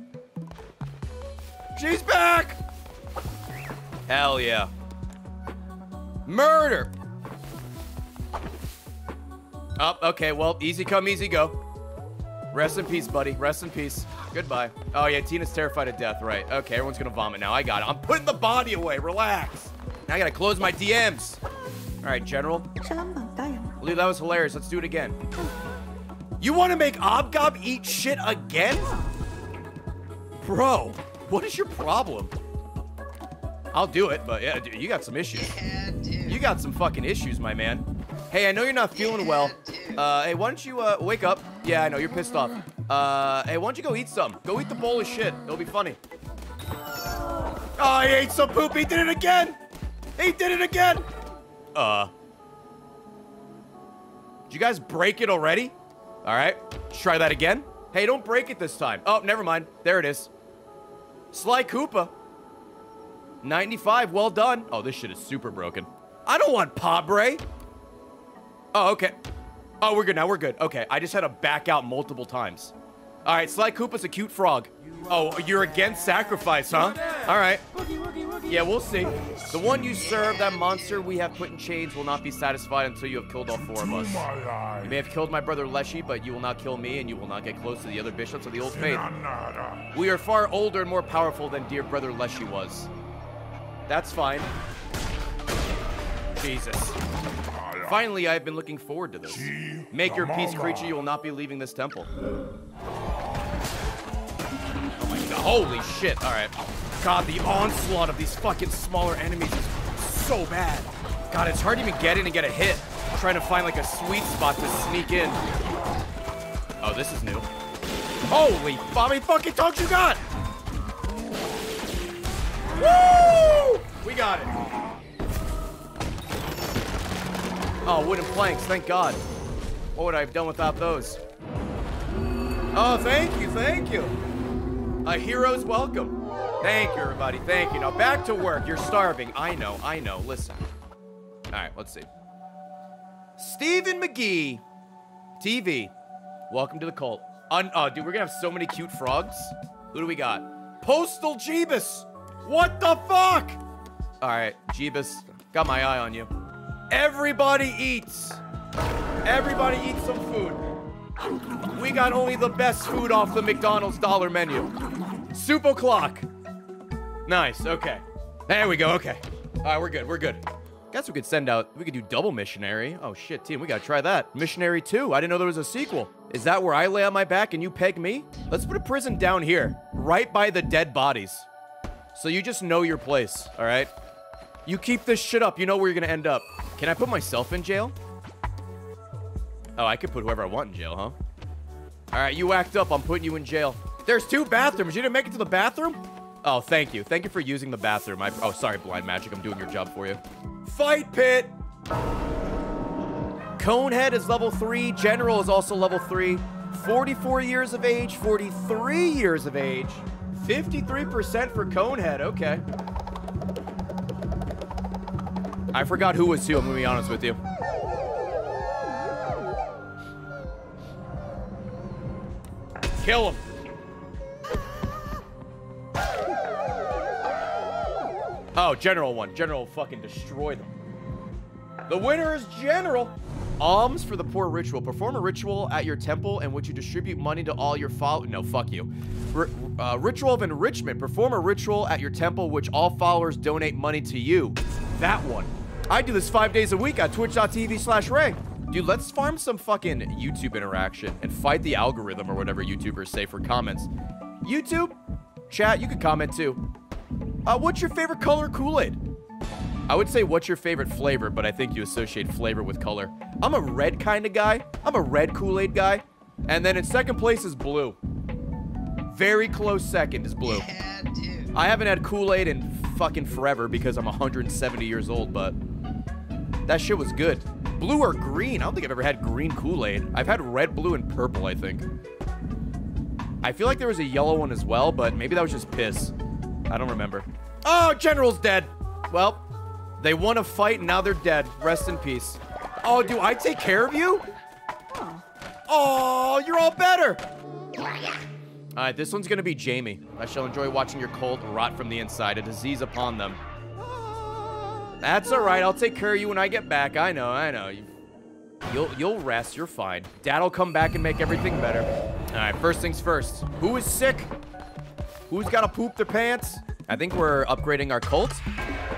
She's back! Hell yeah. Murder! Oh, okay, well, easy come, easy go. Rest in peace, buddy. Rest in peace. Goodbye. Oh, yeah, Tina's terrified of death, right. Okay, everyone's gonna vomit now. I got it. I'm putting the body away. Relax. Now I gotta close my D Ms. All right, General. Lou, that was hilarious. Let's do it again. You wanna make Obgob eat shit again? Bro, what is your problem? I'll do it, but yeah, dude, you got some issues. Yeah, dude. You got some fucking issues, my man. Hey, I know you're not feeling yeah, well. Dude. Uh, hey, why don't you uh, wake up? Yeah, I know, you're pissed off. Uh, hey, why don't you go eat some? Go eat the bowl of shit. It'll be funny. Oh, he ate some poop. He did it again. He did it again. Uh. Did you guys break it already? All right, let's try that again. Hey, don't break it this time. Oh, never mind. There it is. Sly Koopa. ninety-five, well done. Oh, this shit is super broken. I don't want Pobre. Oh, okay. Oh, we're good now, we're good. Okay, I just had to back out multiple times. All right, Sly Koopa's a cute frog. Oh, you're against sacrifice, huh? All right. Yeah, we'll see. The one you serve, that monster we have put in chains, will not be satisfied until you have killed all four of us. You may have killed my brother Leshy, but you will not kill me, and you will not get close to the other bishops of the old faith. We are far older and more powerful than dear brother Leshy was. That's fine. Jesus. Finally, I have been looking forward to this. Make your peace, creature. You will not be leaving this temple. Oh my god. Holy shit. All right. God, the onslaught of these fucking smaller enemies is so bad. God, it's hard to even get in and get a hit. I'm trying to find like a sweet spot to sneak in. Oh, this is new. Holy Bobby fucking tongues you got! Woo! We got it. Oh, wooden planks, thank God. What would I have done without those? Oh, thank you, thank you. A hero's welcome. Thank you, everybody, thank you. Now back to work, you're starving. I know, I know, listen. All right, let's see. Stephen McGee, T V, welcome to the cult. Un oh, dude, we're gonna have so many cute frogs. Who do we got? Postal Jeebus, what the fuck? All right, Jeebus, got my eye on you. Everybody eats. Everybody eats some food. We got only the best food off the McDonald's dollar menu. Soup o'clock. Nice, okay. There we go, okay. All right, we're good, we're good. Guess we could send out, we could do double missionary. Oh shit, team, we gotta try that. Missionary two, I didn't know there was a sequel. Is that where I lay on my back and you peg me? Let's put a prison down here, right by the dead bodies. So you just know your place, all right? You keep this shit up, you know where you're gonna end up. Can I put myself in jail? Oh, I could put whoever I want in jail, huh? All right, you act up. I'm putting you in jail. There's two bathrooms. You didn't make it to the bathroom? Oh, thank you. Thank you for using the bathroom. I, oh, sorry, Blind Magic. I'm doing your job for you. Fight pit! Conehead is level three. General is also level three. forty-four years of age. forty-three years of age. fifty-three percent for Conehead. Okay. I forgot who was who. I'm going to be honest with you. Kill him. Oh, General won. General fucking destroyed them. The winner is General. Alms for the poor ritual. Perform a ritual at your temple in which you distribute money to all your followers. No, fuck you. R uh, ritual of enrichment. Perform a ritual at your temple which all followers donate money to you. That one. I do this five days a week on twitch dot T V slash Ray. Dude, let's farm some fucking YouTube interaction and fight the algorithm or whatever YouTubers say for comments. YouTube, chat, you can comment too. Uh, what's your favorite color Kool-Aid? I would say what's your favorite flavor, but I think you associate flavor with color. I'm a red kind of guy. I'm a red Kool-Aid guy. And then in second place is blue. Very close second is blue. Yeah, dude. I haven't had Kool-Aid in fucking forever because I'm one hundred seventy years old, but that shit was good. Blue or green? I don't think I've ever had green Kool-Aid. I've had red, blue, and purple, I think. I feel like there was a yellow one as well, but maybe that was just piss. I don't remember. Oh, General's dead. Well, they won a fight, and now they're dead. Rest in peace. Oh, do I take care of you? Oh, you're all better. All right, this one's going to be Jamie. I shall enjoy watching your cold rot from the inside, a disease upon them. That's all right. I'll take care of you when I get back. I know, I know. You'll you'll rest. You're fine. Dad'll come back and make everything better. All right. First things first. Who is sick? Who's gotta poop their pants? I think we're upgrading our cult.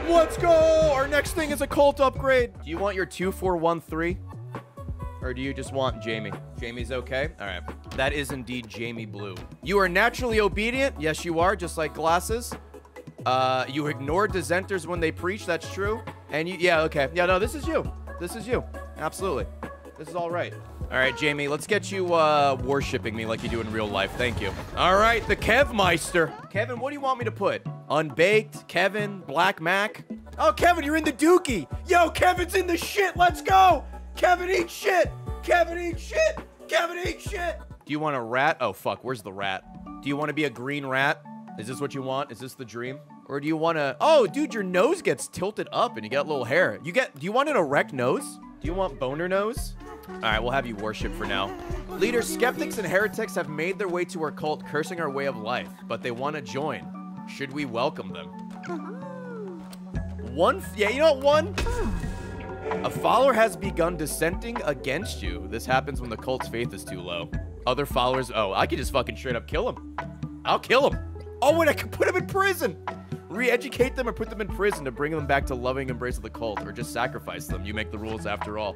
Let's go. Our next thing is a cult upgrade. Do you want your two four one three, or do you just want Jamie? Jamie's okay. All right. That is indeed Jamie Blue. You are naturally obedient. Yes, you are. Just like glasses. Uh, you ignore dissenters when they preach, that's true. And you, yeah, okay. Yeah, no, this is you. This is you, absolutely. This is all right. All right, Jamie, let's get you uh, worshipping me like you do in real life, thank you. All right, the Kevmeister. Kevin, what do you want me to put? Unbaked, Kevin, Black Mac. Oh, Kevin, you're in the dookie. Yo, Kevin's in the shit, let's go. Kevin, eat shit. Kevin, eat shit. Kevin, eat shit. Do you want a rat? Oh, fuck, where's the rat? Do you want to be a green rat? Is this what you want? Is this the dream? Or do you want to... Oh, dude, your nose gets tilted up and you got little hair. You get... Do you want an erect nose? Do you want boner nose? All right, we'll have you worship for now. Leader, skeptics and heretics have made their way to our cult, cursing our way of life, but they want to join. Should we welcome them? One... Yeah, you know what? One... A follower has begun dissenting against you. This happens when the cult's faith is too low. Other followers... Oh, I could just fucking straight up kill him. I'll kill him. Oh, and I could put him in prison. Re-educate them or put them in prison to bring them back to loving embrace of the cult, or just sacrifice them. You make the rules after all.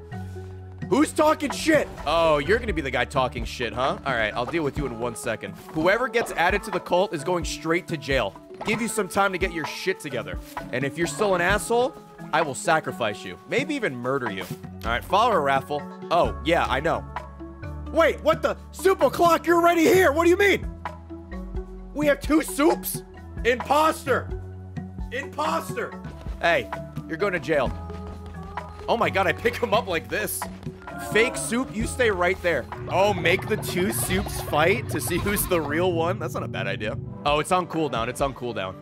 Who's talking shit? Oh, you're gonna be the guy talking shit, huh? All right, I'll deal with you in one second. Whoever gets added to the cult is going straight to jail. Give you some time to get your shit together. And if you're still an asshole, I will sacrifice you. Maybe even murder you. All right, follower raffle. Oh, yeah, I know. Wait, what the? Soup o'clock, you're already here. What do you mean? We have two soups? Imposter. Imposter. Hey, you're going to jail. Oh my God, I pick him up like this. Fake soup, you stay right there. Oh, make the two soups fight to see who's the real one? That's not a bad idea. Oh, it's on cooldown. It's on cooldown.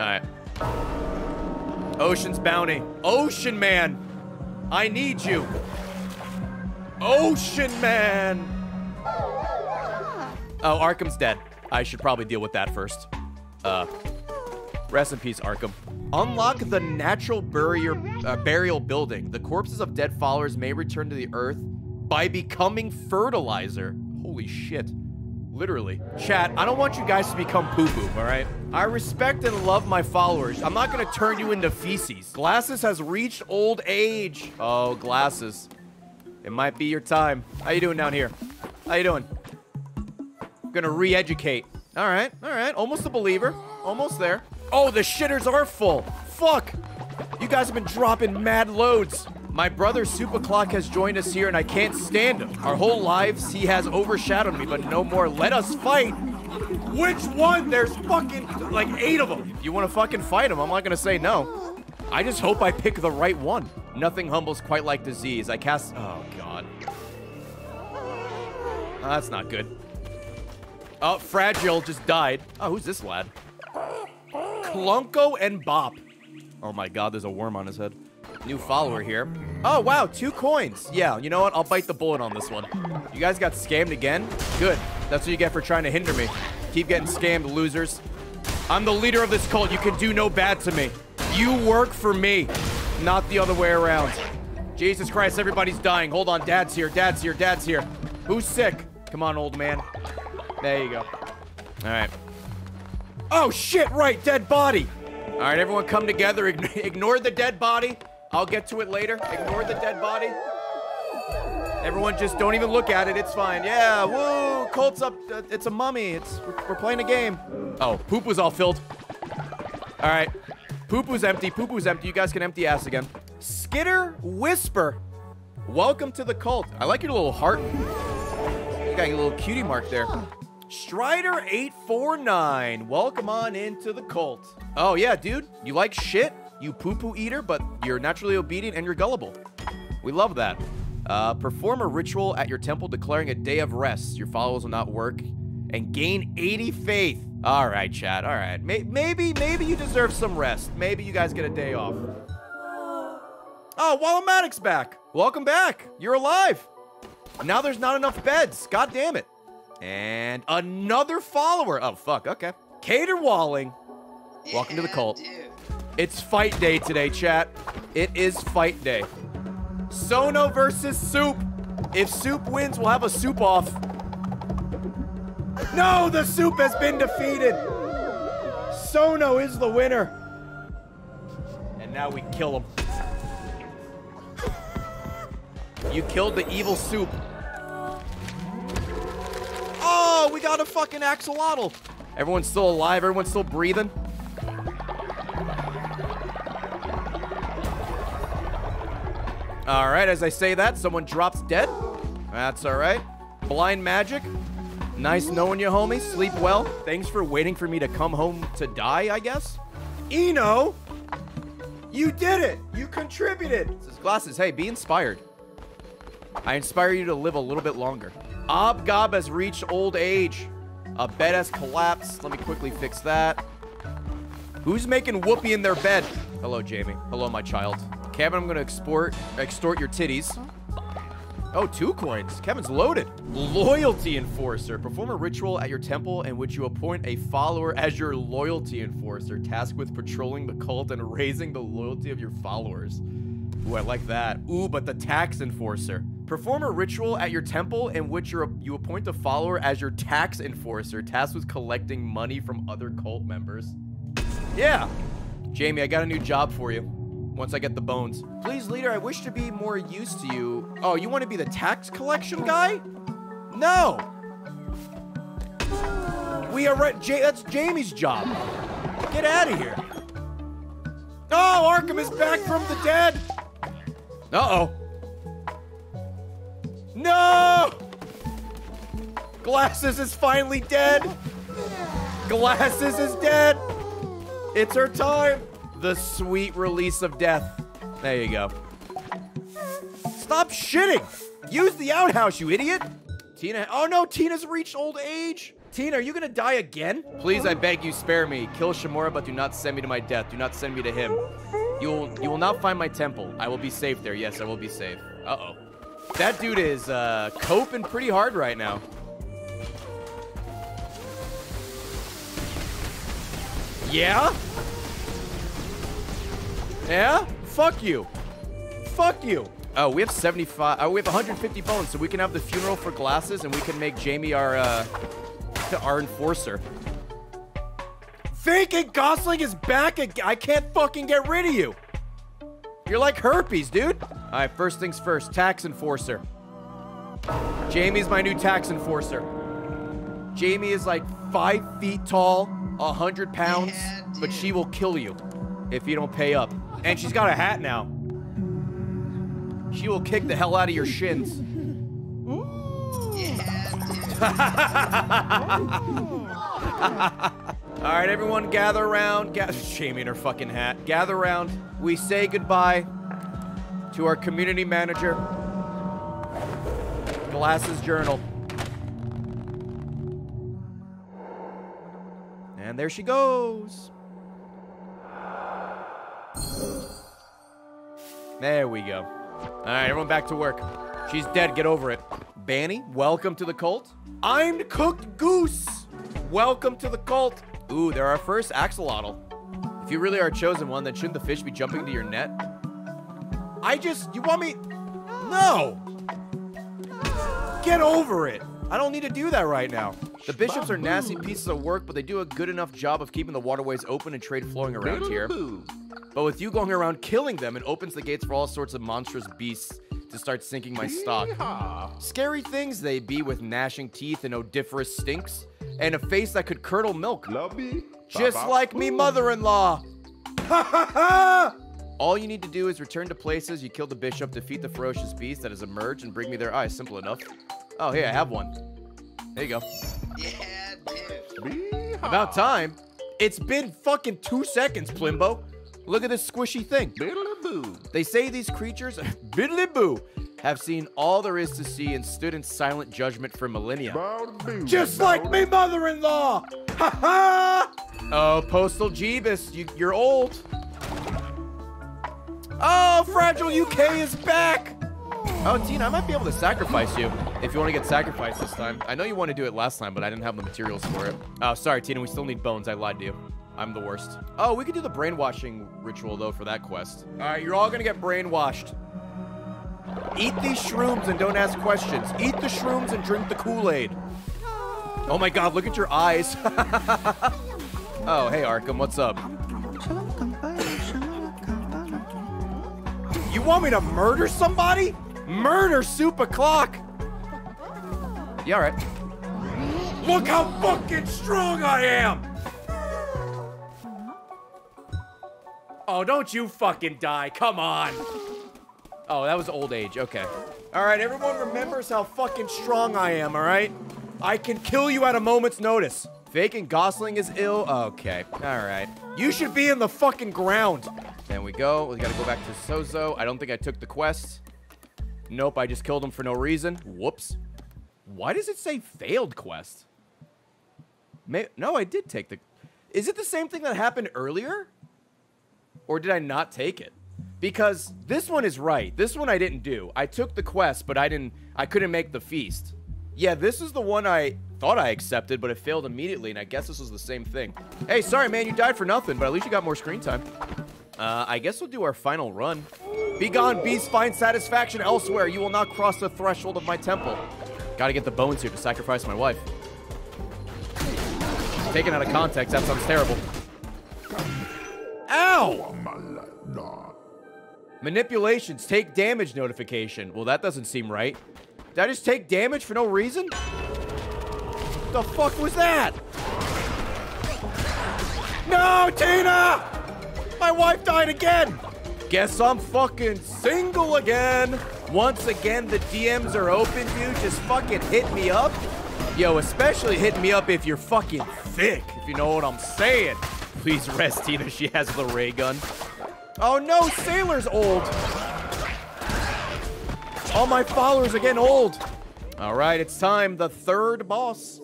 All right. Ocean's Bounty. Ocean Man. I need you. Ocean Man. Oh, Arkham's dead. I should probably deal with that first. Uh, rest in peace, Arkham. Unlock the natural burial, uh, burial building. The corpses of dead followers may return to the earth by becoming fertilizer. Holy shit. Literally. Chat, I don't want you guys to become poo-poo, all right? I respect and love my followers. I'm not gonna turn you into feces. Glasses has reached old age. Oh, Glasses. It might be your time. How you doing down here? How you doing? I'm gonna re-educate. All right, all right. Almost a believer. Almost there. Oh, the shitters are full. Fuck. You guys have been dropping mad loads. My brother Supaclock has joined us here and I can't stand him. Our whole lives, he has overshadowed me, but no more. Let us fight. Which one? There's fucking like eight of them. If you want to fucking fight him, I'm not gonna say no. I just hope I pick the right one. Nothing humbles quite like disease. I cast, oh God. Oh, that's not good. Oh, Fragile just died. Oh, who's this lad? Clunko and Bop. Oh my God, there's a worm on his head. New follower here. Oh wow, two coins. Yeah, you know what? I'll bite the bullet on this one. You guys got scammed again? Good. That's what you get for trying to hinder me. Keep getting scammed, losers. I'm the leader of this cult. You can do no bad to me. You work for me, not the other way around. Jesus Christ, everybody's dying. Hold on, Dad's here, Dad's here, Dad's here. Who's sick? Come on, old man. There you go. All right. Oh shit, right, dead body. All right, everyone come together, ignore the dead body. I'll get to it later, ignore the dead body. Everyone just don't even look at it, it's fine. Yeah, woo, Colt's up, it's a mummy, it's, we're playing a game. Oh, poop was all filled. All right, poop was empty, poop was empty, you guys can empty ass again. Skitter Whisper, welcome to the cult. I like your little heart. You got your little cutie mark there. Strider eight four nine, welcome on into the cult. Oh yeah, dude, you like shit, you poo-poo eater, but you're naturally obedient and you're gullible. We love that. Uh, perform a ritual at your temple declaring a day of rest. Your followers will not work and gain eighty faith. All right, chat, all right. Maybe, maybe you deserve some rest. Maybe you guys get a day off. Oh, Wallamatic's back. Welcome back, you're alive. Now there's not enough beds, God damn it. And another follower. Oh, fuck. Okay. Cater Walling. Welcome yeah, to the cult. Dude. It's fight day today, chat. It is fight day. Sono versus Soup. If Soup wins, we'll have a soup off. No, the Soup has been defeated. Sono is the winner. And now we kill him. You killed the evil Soup. Oh, we got a fucking axolotl. Everyone's still alive. Everyone's still breathing. All right. As I say that, someone drops dead. That's all right. Blind magic. Nice knowing you, homie. Sleep well. Thanks for waiting for me to come home to die, I guess. Eno, you did it. You contributed. This is Glasses. Hey, be inspired. I inspire you to live a little bit longer. Obgob has reached old age. A bed has collapsed. Let me quickly fix that. Who's making whoopee in their bed? Hello, Jamie. Hello, my child. Kevin, I'm gonna export, extort your titties. Oh, two coins. Kevin's loaded. Loyalty Enforcer. Perform a ritual at your temple in which you appoint a follower as your loyalty enforcer, tasked with patrolling the cult and raising the loyalty of your followers. Ooh, I like that. Ooh, but the tax enforcer. Perform a ritual at your temple in which you're, you appoint a follower as your tax enforcer, tasked with collecting money from other cult members. Yeah. Jamie, I got a new job for you once I get the bones. Please, leader, I wish to be more used to you. Oh, you want to be the tax collection guy? No. We are right, J that's Jamie's job. Get out of here. Oh, Arkham is back from the dead. Uh-oh. No! Glasses is finally dead. Glasses is dead. It's her time. The sweet release of death. There you go. Stop shitting. Use the outhouse, you idiot. Tina, oh no, Tina's reached old age. Tina, are you gonna die again? Please, I beg you, spare me. Kill Shamura, but do not send me to my death. Do not send me to him. You will, you will not find my temple. I will be safe there. Yes, I will be safe. Uh-oh. That dude is uh, coping pretty hard right now. Yeah? Yeah? Fuck you. Fuck you. Oh, we have seventy-five. Oh, we have one hundred fifty bones, so we can have the funeral for glasses, and we can make Jamie our, uh, our enforcer. Vacant Gosling is back again. I can't fucking get rid of you. You're like herpes, dude. All right, first things first, tax enforcer. Jamie's my new tax enforcer. Jamie is like five feet tall, one hundred pounds, yeah, but she will kill you if you don't pay up. And she's got a hat now. She will kick the hell out of your shins. Yeah, all right, everyone, gather around. Ga Jamie in her fucking hat. Gather around. We say goodbye to our community manager, Glasses Journal. And there she goes. There we go. All right, everyone back to work. She's dead, get over it. Banny, welcome to the cult. I'm Cooked Goose. Welcome to the cult. Ooh, they're our first axolotl. If you really are chosen one, then shouldn't the fish be jumping to your net? I just, you want me? No. Get over it. I don't need to do that right now. The bishops are nasty pieces of work, but they do a good enough job of keeping the waterways open and trade flowing around here. But with you going around killing them, it opens the gates for all sorts of monstrous beasts to start sinking my stock. Scary things they be, with gnashing teeth and odoriferous stinks. And a face that could curdle milk. Lobby. Just Baba. Like me mother-in-law. All you need to do is return to places you killed the bishop, defeat the ferocious beast that has emerged, and bring me their eyes. Simple enough. Oh, hey, I have one. There you go. Yeah, dude. About time. It's been fucking two seconds, Plimbo. Look at this squishy thing. Biddly-boo. They say these creatures... Biddly-boo. Have seen all there is to see and stood in silent judgment for millennia. Just like me mother-in-law! Ha ha! Oh, Postal Jeebus, you, you're old. Oh, Fragile U K is back! Oh, Tina, I might be able to sacrifice you if you want to get sacrificed this time. I know you want to do it last time, but I didn't have the materials for it. Oh, sorry, Tina, we still need bones. I lied to you. I'm the worst. Oh, we could do the brainwashing ritual, though, for that quest. All right, you're all going to get brainwashed. Eat these shrooms and don't ask questions. Eat the shrooms and drink the Kool-Aid. Oh my god, look at your eyes. Oh, hey Arkham, what's up? You want me to murder somebody? Murder Super Clock! Yeah, alright. Look how fucking strong I am! Oh, don't you fucking die, come on! Oh, that was old age, okay. All right, everyone remembers how fucking strong I am, all right? I can kill you at a moment's notice. Vacant Gosling is ill, okay, all right. You should be in the fucking ground. There we go, we gotta go back to Sozo. I don't think I took the quest. Nope, I just killed him for no reason, whoops. Why does it say failed quest? May no, I did take the, is it the same thing that happened earlier? Or did I not take it? Because this one is right. This one I didn't do. I took the quest, but I didn't. I couldn't make the feast. Yeah, this is the one I thought I accepted, but it failed immediately, and I guess this was the same thing. Hey, sorry, man. You died for nothing, but at least you got more screen time. Uh, I guess we'll do our final run. Be gone, beast. Find satisfaction elsewhere. You will not cross the threshold of my temple. Gotta get the bones here to sacrifice my wife. Taken out of context, that sounds terrible. Ow! Manipulations, take damage notification. Well, that doesn't seem right. Did I just take damage for no reason? The fuck was that? No, Tina! My wife died again! Guess I'm fucking single again. Once again, the D Ms are open, you. Just fucking hit me up. Yo, especially hit me up if you're fucking thick, if you know what I'm saying. Please rest Tina, she has the ray gun. Oh no, Sailor's old. All my followers are getting old. All right, it's time, the third boss.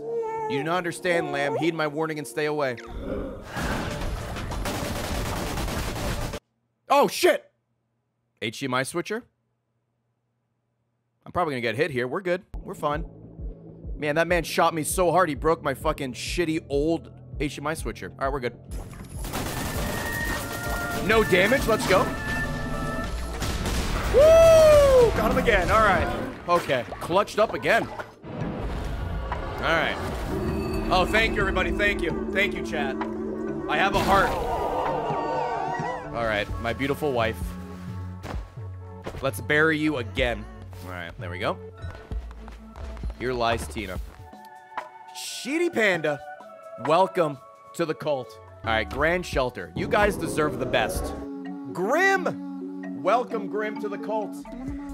You do not understand, Lamb. Heed my warning and stay away. Oh, shit! H D M I switcher? I'm probably gonna get hit here. We're good. We're fine. Man, that man shot me so hard he broke my fucking shitty old H D M I switcher. All right, we're good. No damage. Let's go. Woo! Got him again. All right. Okay. Clutched up again. All right. Oh, thank you, everybody. Thank you. Thank you, chat. I have a heart. All right. My beautiful wife. Let's bury you again. All right. There we go. Here lies Tina. Shitty Panda. Welcome to the cult. All right. Grand Shelter. You guys deserve the best. Grim. Welcome, Grim, to the cult.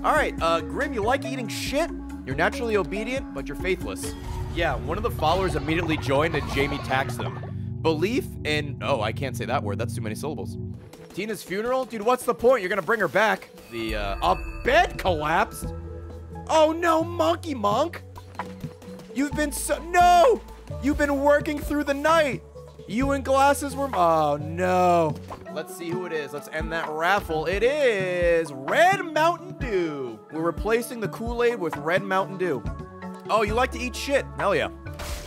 All right. Uh, Grim, you like eating shit? You're naturally obedient, but you're faithless. Yeah, one of the followers immediately joined and Jamie taxed them. Belief in... Oh, I can't say that word. That's too many syllables. Tina's funeral? Dude, what's the point? You're gonna bring her back. The, uh... A bed collapsed? Oh, no, Monkey Monk! You've been so... No! You've been working through the night! You and Glasses were... Oh, no. Let's see who it is. Let's end that raffle. It is... Red Mountain Dew. We're replacing the Kool-Aid with Red Mountain Dew. Oh, you like to eat shit. Hell yeah.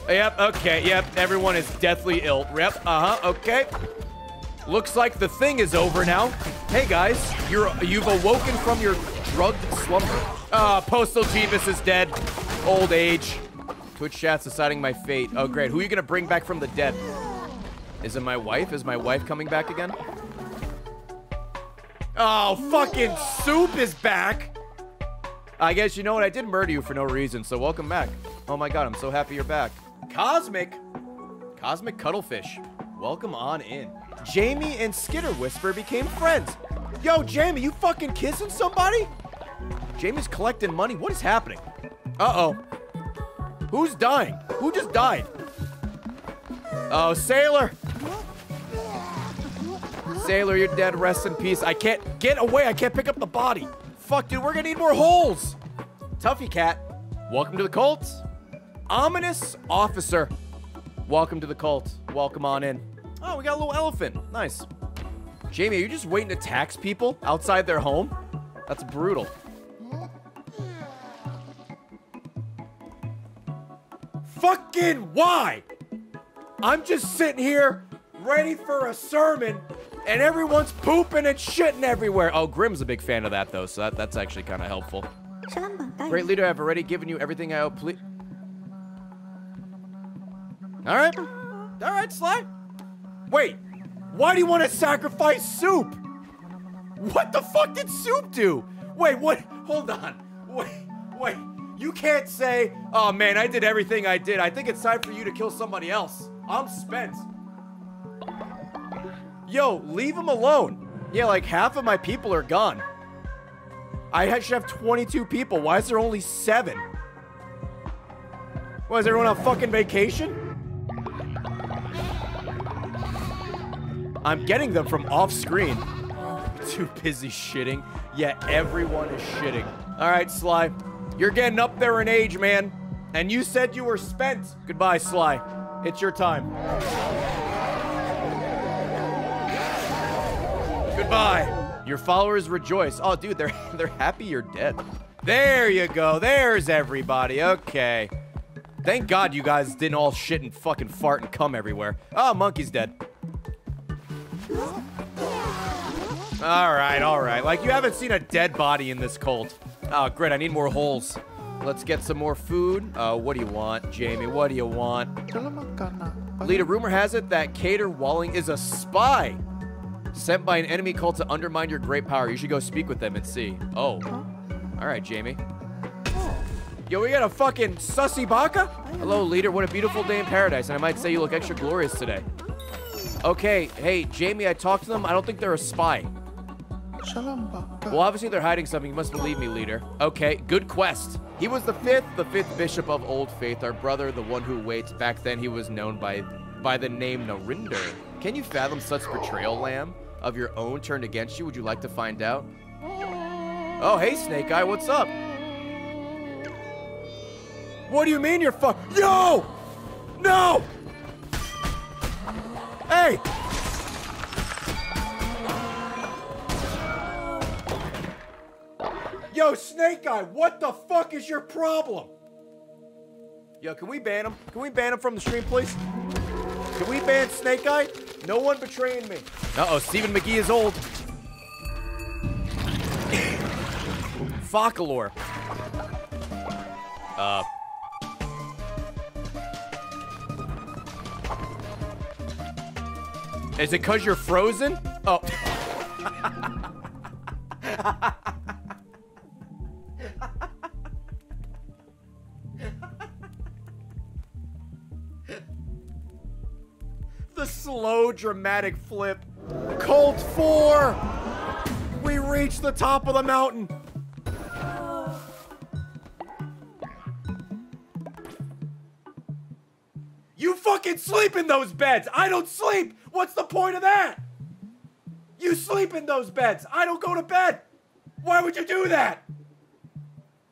Yep, okay, yep. Everyone is deathly ill. Yep, uh-huh, okay. Looks like the thing is over now. Hey, guys, you're, you've awoken from your drugged slumber. Uh, Postal Jeebus is dead. Old age. Twitch chat's deciding my fate. Oh, great. Who are you going to bring back from the dead? Is it my wife? Is my wife coming back again? Oh, fucking Soup is back. I guess you know what? I did murder you for no reason, so welcome back. Oh my god, I'm so happy you're back. Cosmic. Cosmic Cuttlefish. Welcome on in. Jamie and Skitter Whisper became friends. Yo, Jamie, you fucking kissing somebody? Jamie's collecting money. What is happening? Uh-oh. Who's dying? Who just died? Oh, Sailor. Sailor, you're dead. Rest in peace. I can't get away. I can't pick up the body. Fuck, dude, we're gonna need more holes. Tuffy Cat, welcome to the cult. Ominous Officer, welcome to the cult. Welcome on in. Oh, we got a little elephant. Nice. Jamie, are you just waiting to tax people outside their home? That's brutal. Fucking why? I'm just sitting here ready for a sermon, and everyone's pooping and shitting everywhere. Oh, Grim's a big fan of that, though, so that, that's actually kind of helpful. Great leader, I've already given you everything I owe. Please. All right. All right, Sly. Wait, why do you want to sacrifice Soup? What the fuck did Soup do? Wait, what? Hold on. Wait, wait. You can't say, oh, man, I did everything I did. I think it's time for you to kill somebody else. I'm spent. Yo, leave him alone. Yeah, like half of my people are gone. I should have twenty-two people. Why is there only seven? Why, is everyone on fucking vacation? I'm getting them from off screen. Too busy shitting. Yeah, everyone is shitting. All right, Sly. You're getting up there in age, man. And you said you were spent. Goodbye, Sly. It's your time. Goodbye. Your followers rejoice. Oh, dude, they're they're happy you're dead. There you go. There's everybody. Okay. Thank God you guys didn't all shit and fucking fart and cum everywhere. Oh, Monkey's dead. All right, all right. Like, you haven't seen a dead body in this cult. Oh, great. I need more holes. Let's get some more food. Uh, what do you want, Jamie? What do you want? Leader, rumor has it that Cater Walling is a spy. Sent by an enemy cult to undermine your great power. You should go speak with them and see. Oh. All right, Jamie. Yo, we got a fucking sussy baka? Hello, leader. What a beautiful day in paradise. And I might say you look extra glorious today. Okay. Hey, Jamie, I talked to them. I don't think they're a spy. Well, obviously they're hiding something. You must believe me, leader. Okay, good quest. He was the fifth, the fifth bishop of Old Faith, our brother, the one who waits. Back then, he was known by, by the name Narinder. Can you fathom such betrayal, Lamb? Of your own turned against you? Would you like to find out? Oh, hey, Snake Eye, what's up? What do you mean you're fuck? Yo! No! Hey! Yo, Snake Eye, what the fuck is your problem? Yo, can we ban him? Can we ban him from the stream, please? Can we ban Snake Eye? No one betraying me. Uh-oh, Stephen McGee is old. Fockalore. Uh. Is it cause you're frozen? Oh. The slow, dramatic flip. Cult four! We reached the top of the mountain. You fucking sleep in those beds! I don't sleep! What's the point of that? You sleep in those beds! I don't go to bed! Why would you do that?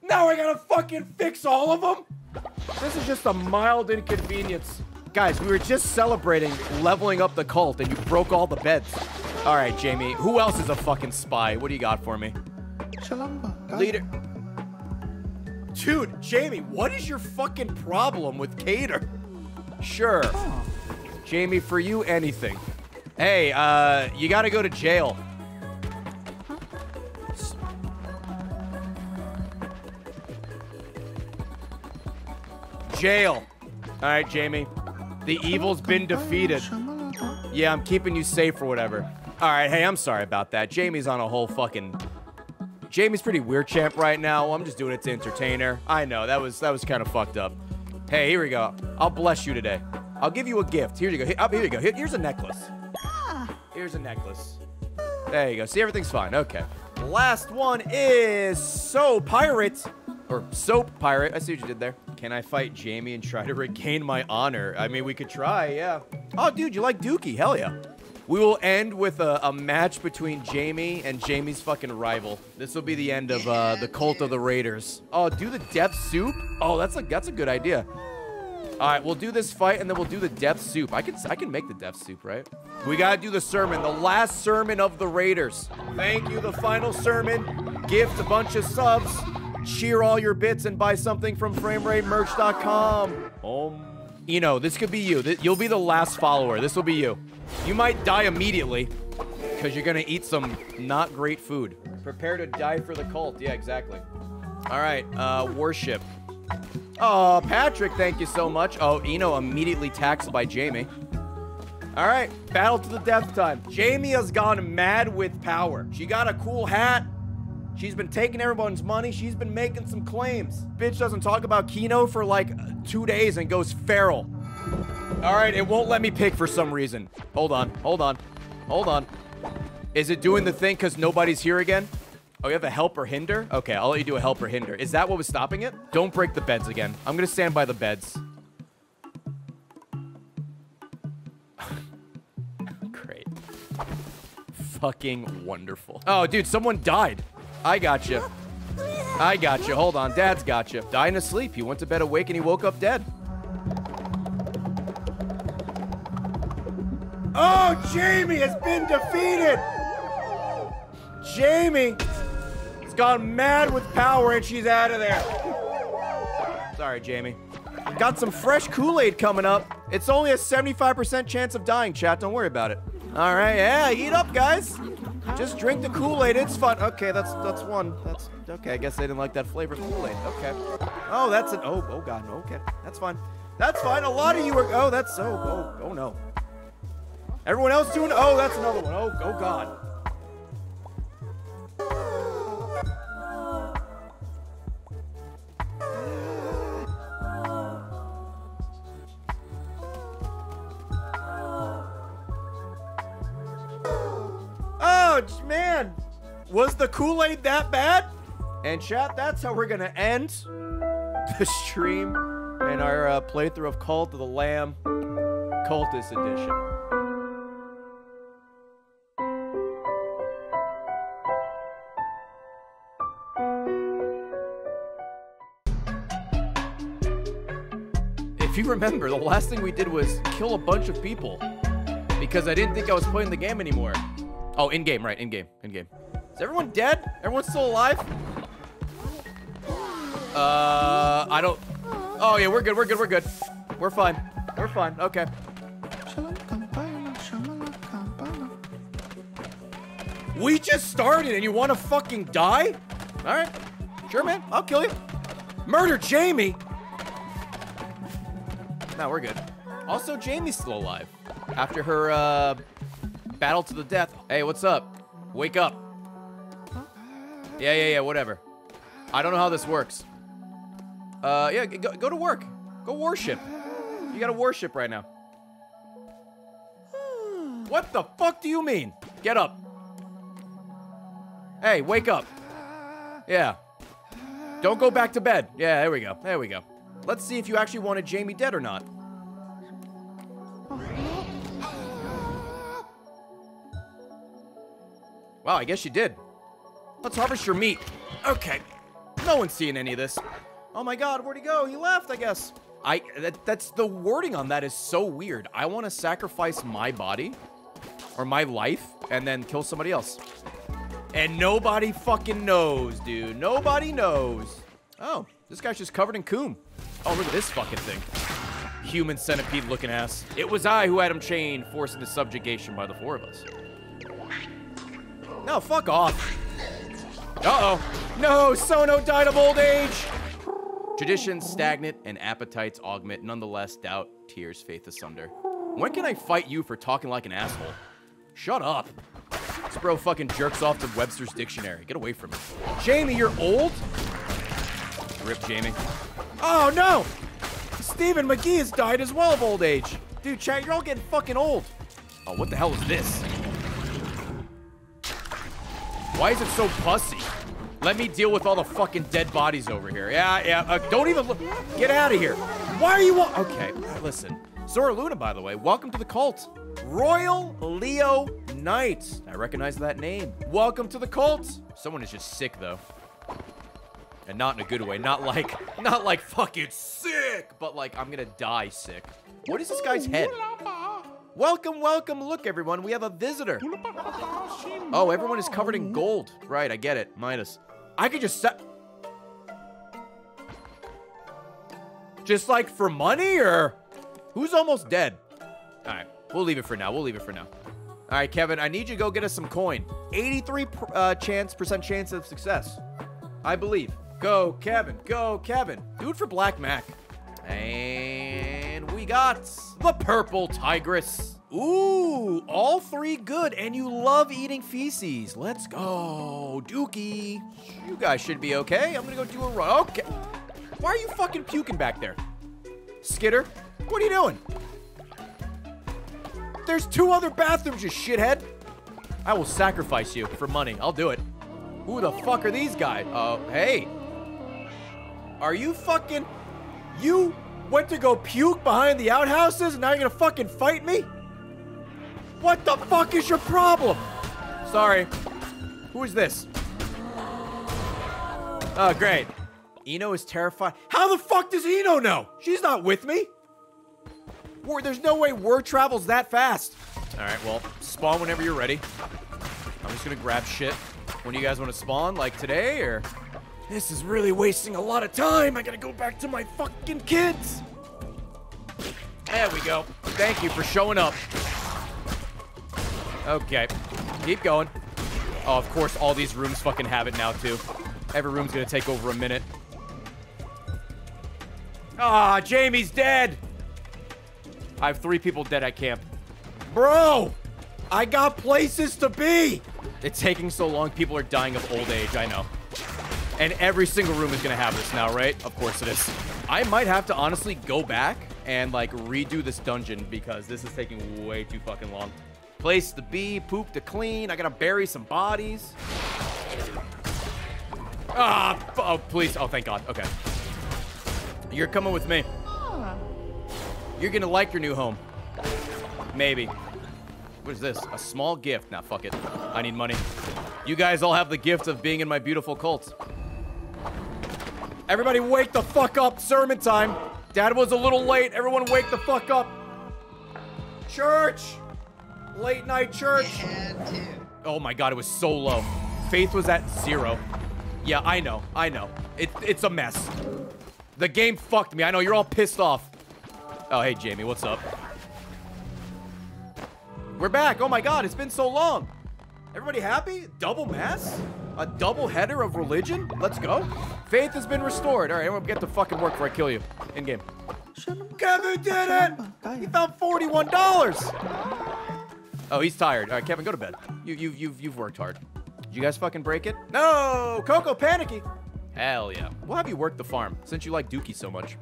Now I gotta fucking fix all of them? This is just a mild inconvenience. Guys, we were just celebrating leveling up the cult and you broke all the beds. Alright, Jamie, who else is a fucking spy? What do you got for me? Shalamba. Leader. Dude, Jamie, what is your fucking problem with Cater? Sure. Oh. Jamie, for you, anything. Hey, uh, you gotta go to jail. Huh? Jail. All right, Jamie. The evil's been defeated. Yeah, I'm keeping you safe or whatever. All right, hey, I'm sorry about that. Jamie's on a whole fucking... Jamie's pretty weird champ right now. I'm just doing it to entertain her. I know, that was, that was kind of fucked up. Hey, here we go. I'll bless you today. I'll give you a gift. Here you go. Here, up, here you go. Here, here's a necklace. Here's a necklace. There you go. See, everything's fine. Okay. Last one is Soap Pirate. Or Soap Pirate. I see what you did there. Can I fight Jamie and try to regain my honor? I mean, we could try, yeah. Oh, dude, you like Dookie. Hell yeah. We will end with a, a match between Jamie and Jamie's fucking rival. This will be the end of uh, the Cult of the Raiders. Oh, do the Death Soup? Oh, that's a that's a good idea. All right, we'll do this fight and then we'll do the Death Soup. I can I can make the Death Soup, right? We gotta do the sermon, the last sermon of the Raiders. Thank you, the final sermon. Gift a bunch of subs. Cheer all your bits and buy something from frame rate merch dot com. Um, you know, this could be you. You'll be the last follower. This will be you. You might die immediately because you're gonna eat some not great food. Prepare to die for the cult. Yeah, exactly. All right, uh, worship. Oh, Patrick, thank you so much. Oh, Eno immediately taxed by Jamie. All right, battle to the death time. Jamie has gone mad with power. She got a cool hat. She's been taking everyone's money. She's been making some claims. Bitch doesn't talk about Kino for like two days and goes feral. All right, it won't let me pick for some reason. Hold on, hold on, hold on. Is it doing the thing because nobody's here again? Oh, you have a help or hinder? Okay, I'll let you do a help or hinder. Is that what was stopping it? Don't break the beds again. I'm gonna stand by the beds. Great. Fucking wonderful. Oh, dude, someone died. I gotcha. I gotcha. Hold on, Dad's gotcha. Dying asleep. He went to bed awake and he woke up dead. Oh, Jamie has been defeated! Jamie has gone mad with power and she's out of there. Sorry, Jamie. Got some fresh Kool-Aid coming up. It's only a seventy-five percent chance of dying, chat. Don't worry about it. All right, yeah, eat up, guys. Just drink the Kool-Aid, it's fun. Okay, that's that's one. That's okay, I guess they didn't like that flavor of Kool-Aid. Okay. Oh, that's an, oh, oh God, no, okay. That's fine. That's fine, a lot of you are, oh, that's, oh, oh, oh no. Everyone else doing? Oh, that's another one. Oh, oh God. Oh man, Was the Kool-Aid that bad? And chat, that's how we're going to end the stream and our uh, playthrough of Cult of the Lamb, Cultist Edition. If you remember, the last thing we did was kill a bunch of people because I didn't think I was playing the game anymore. Oh, in-game, right, in-game, in-game. Is everyone dead? Everyone's still alive? Uh, I don't... Oh, yeah, we're good, we're good, we're good. We're fine, we're fine, okay. We just started and you want to fucking die? All right, sure, man, I'll kill you. Murder Jamie? No, we're good. Also, Jamie's still alive after her uh, battle to the death. Hey, what's up? Wake up. Yeah, yeah, yeah, whatever. I don't know how this works. Uh, yeah, go, go to work. Go worship. You gotta worship right now. What the fuck do you mean? Get up. Hey, wake up. Yeah. Don't go back to bed. Yeah, there we go. There we go. Let's see if you actually wanted Jamie dead or not. Wow, I guess you did. Let's harvest your meat. Okay. No one's seeing any of this. Oh my god, where'd he go? He left, I guess. I that, that's the wording on that is so weird. I want to sacrifice my body or my life and then kill somebody else. And nobody fucking knows, dude. Nobody knows. Oh, this guy's just covered in coom. Oh, look at this fucking thing. Human centipede looking ass. It was I who had him chained, forcing the subjugation by the four of us. No, fuck off. Uh-oh. No, Sono died of old age. Traditions stagnant and appetites augment. Nonetheless, doubt, tears, faith asunder. When can I fight you for talking like an asshole? Shut up. This bro fucking jerks off to Webster's Dictionary. Get away from me. Jamie, you're old? Rip, Jamie. Oh, no! Stephen McGee has died as well of old age. Dude, chat, you're all getting fucking old. Oh, what the hell is this? Why is it so pussy? Let me deal with all the fucking dead bodies over here. Yeah, yeah, uh, don't even look. Get out of here. Why are you all... Okay, listen. Zora Luna, by the way, welcome to the cult. Royal Leo Knight. I recognize that name. Welcome to the cult. Someone is just sick, though. And not in a good way, not like, not like fucking sick, but like I'm gonna die sick. What is this guy's head? Welcome, welcome, look everyone, we have a visitor. Oh, everyone is covered in gold. Right, I get it, minus. I could just set. Just like for money or? Who's almost dead? All right, we'll leave it for now, we'll leave it for now. All right, Kevin, I need you to go get us some coin. eighty-three percent chance of success, I believe. Go, Kevin. Go, Kevin. Do it for Black Mac. And we got the Purple Tigress. Ooh, all three good, and you love eating feces. Let's go, Dookie. You guys should be okay. I'm gonna go do a run. Okay. Why are you fucking puking back there? Skitter, what are you doing? There's two other bathrooms, you shithead. I will sacrifice you for money. I'll do it. Who the fuck are these guys? Oh, uh, hey. Are you fucking... You went to go puke behind the outhouses and now you're gonna fucking fight me? What the fuck is your problem? Sorry. Who is this? Oh, great. Eno is terrified. How the fuck does Eno know? She's not with me. Or there's no way word travels that fast. All right, well, spawn whenever you're ready. I'm just gonna grab shit. When do you guys want to spawn, like today, or? This is really wasting a lot of time. I gotta go back to my fucking kids. There we go. Thank you for showing up. Okay, keep going. Oh, of course, all these rooms fucking have it now, too. Every room's gonna take over a minute. Ah, oh, Jamie's dead. I have three people dead at camp. Bro, I got places to be. It's taking so long, people are dying of old age, I know. And every single room is gonna have this now, right? Of course it is. I might have to honestly go back and like redo this dungeon because this is taking way too fucking long. Place to be, poop to clean, I gotta bury some bodies. Ah, oh, please. Oh, thank God. Okay. You're coming with me. You're gonna like your new home. Maybe. What is this? A small gift. Nah, fuck it. I need money. You guys all have the gift of being in my beautiful cult. Everybody wake the fuck up. Sermon time. Dad was a little late. Everyone wake the fuck up. Church. Late night church. Yeah, dude. Oh my God, it was so low. Faith was at zero. Yeah, I know. I know. It, it's a mess. The game fucked me. I know you're all pissed off. Oh, hey, Jamie. What's up? We're back. Oh my God, it's been so long. Everybody happy? Double mass? A double header of religion? Let's go. Faith has been restored. All right, everyone get to fucking work before I kill you. In game. Kevin did it! He found forty-one dollars! Oh, he's tired. All right, Kevin, go to bed. You, you, you've, you've worked hard. Did you guys fucking break it? No! Coco panicky! Hell yeah. We'll have you work the farm since you like Dookie so much.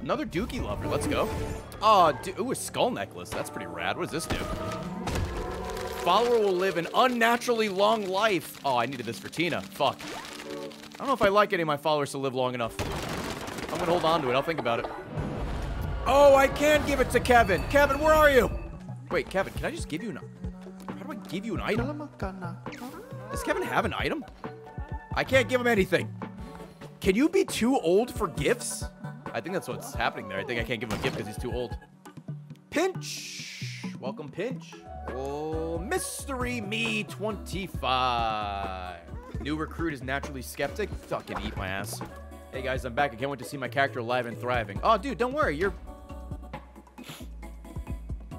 Another Dookie lover. Let's go. Oh, ooh, a skull necklace. That's pretty rad. What does this do? Follower will live an unnaturally long life. Oh, I needed this for Tina. Fuck. I don't know if I like any of my followers to live long enough. I'm gonna hold on to it. I'll think about it. Oh, I can give it to Kevin. Kevin, where are you? Wait, Kevin, can I just give you an... How do I give you an item? Does Kevin have an item? I can't give him anything. Can you be too old for gifts? I think that's what's happening there. I think I can't give him a gift because he's too old. Pinch. Welcome, Pinch. Oh, mystery me twenty-five. New recruit is naturally skeptic. Fucking eat my ass. Hey, guys, I'm back. I can't wait to see my character alive and thriving. Oh, dude, don't worry. You're...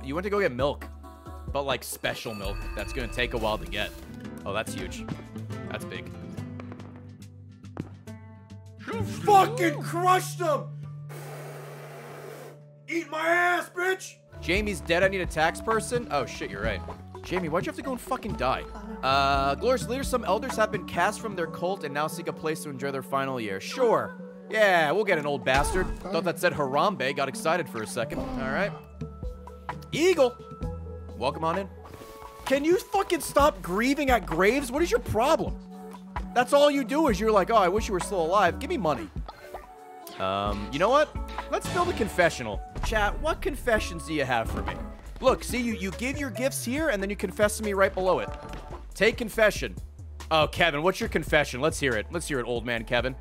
You went to go get milk, but like special milk. That's going to take a while to get. Oh, that's huge. That's big. You fucking crushed him! Eat my ass, bitch! Jamie's dead, I need a tax person? Oh shit, you're right. Jamie, why'd you have to go and fucking die? Uh, glorious leader, some elders have been cast from their cult and now seek a place to enjoy their final year. Sure. Yeah, we'll get an old bastard. Thought that said Harambe, got excited for a second. All right. Eagle, welcome on in. Can you fucking stop grieving at graves? What is your problem? That's all you do is you're like, oh, I wish you were still alive. Give me money. Um, you know what? Let's build a confessional. Chat, what confessions do you have for me? Look, see, you, you give your gifts here, and then you confess to me right below it. Take confession. Oh, Kevin, what's your confession? Let's hear it. Let's hear it, old man Kevin.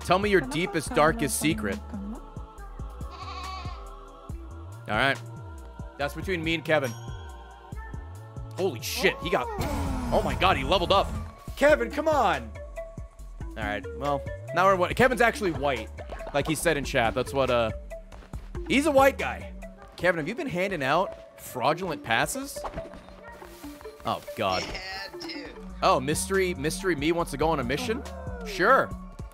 Tell me your deepest, darkest secret. All right, that's between me and Kevin. Holy shit, he got, oh my God, he leveled up. Kevin, come on. All right, well, now we're what, Kevin's actually white. Like he said in chat, that's what, uh, he's a white guy. Kevin, have you been handing out fraudulent passes? Oh God. Yeah, dude. Oh, mystery, mystery me wants to go on a mission? Sure,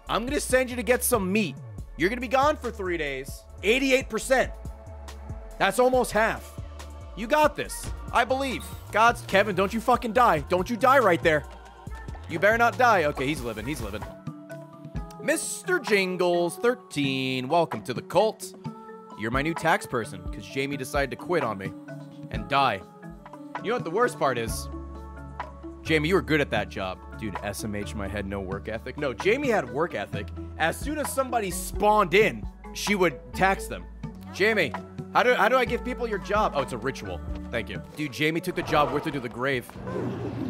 I'm gonna send you to get some meat. You're gonna be gone for three days, eighty-eight percent. That's almost half. You got this. I believe. God's... Kevin, don't you fucking die. Don't you die right there. You better not die. Okay, he's living. He's living. Mister Jingles, thirteen. Welcome to the cult. You're my new tax person because Jamie decided to quit on me and die. You know what the worst part is? Jamie, you were good at that job. Dude, S M H my head, no work ethic. No, Jamie had work ethic. As soon as somebody spawned in, she would tax them. Jamie... How do, how do I give people your job? Oh, it's a ritual. Thank you. Dude, Jamie took the job with her to the grave.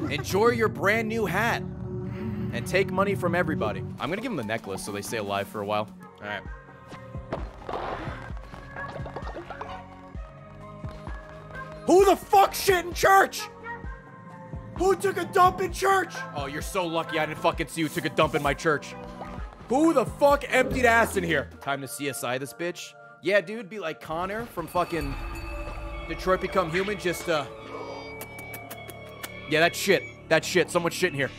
Enjoy your brand new hat and take money from everybody. I'm going to give them the necklace so they stay alive for a while. All right. Who the fuck shit in church? Who took a dump in church? Oh, you're so lucky I didn't fucking see you took a dump in my church. Who the fuck emptied ass in here? Time to C S I this bitch. Yeah, dude, be like Connor from fucking Detroit Become Human, just, uh... Yeah, that shit. That shit. Someone's shitting here.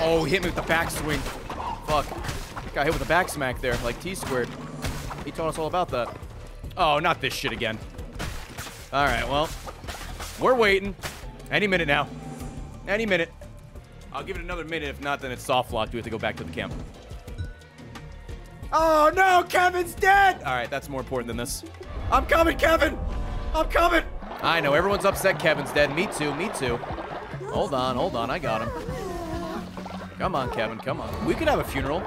Oh, hit me with the backswing. Fuck. Got hit with a back smack there, like T-squared. He taught us all about that. Oh, not this shit again. All right, well, we're waiting. Any minute now. Any minute. I'll give it another minute. If not, then it's soft locked. We have to go back to the camp. Oh no, Kevin's dead! Alright, that's more important than this. I'm coming, Kevin! I'm coming! I know, everyone's upset Kevin's dead. Me too, me too. Hold on, hold on, I got him. Come on, Kevin, come on. We could have a funeral.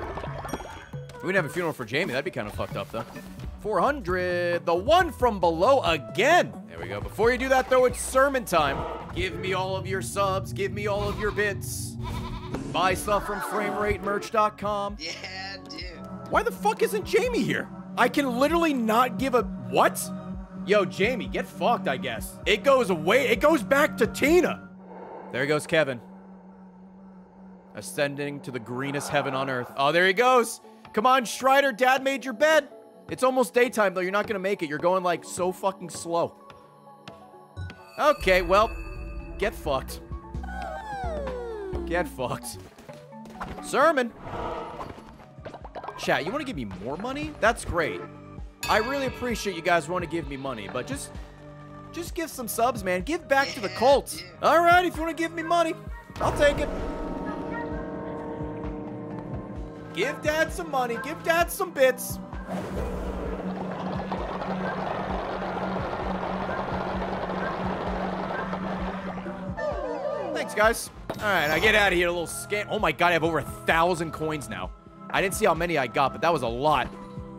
We could have a funeral for Jamie. That'd be kind of fucked up, though. four hundred, the one from below again. There we go. Before you do that, though, it's sermon time. Give me all of your subs. Give me all of your bits. Buy stuff from frame rate merch dot com. Yeah, dude. Why the fuck isn't Jamie here? I can literally not give a... What? Yo, Jamie, get fucked, I guess. It goes away. It goes back to Tina. There goes Kevin. Ascending to the greenest heaven on earth. Oh, there he goes. Come on, Strider. Dad made your bed. It's almost daytime, though. You're not going to make it. You're going, like, so fucking slow. Okay, well, get fucked. Get fucked. Sermon. Chat, you want to give me more money? That's great. I really appreciate you guys want to give me money, but just just give some subs, man. Give back yeah, to the cult. Yeah. All right, if you want to give me money, I'll take it. Give Dad some money. Give Dad some bits. Thanks, guys. All right, I get out of here a little scan. Oh my god, I have over a thousand coins now. I didn't see how many I got, but that was a lot.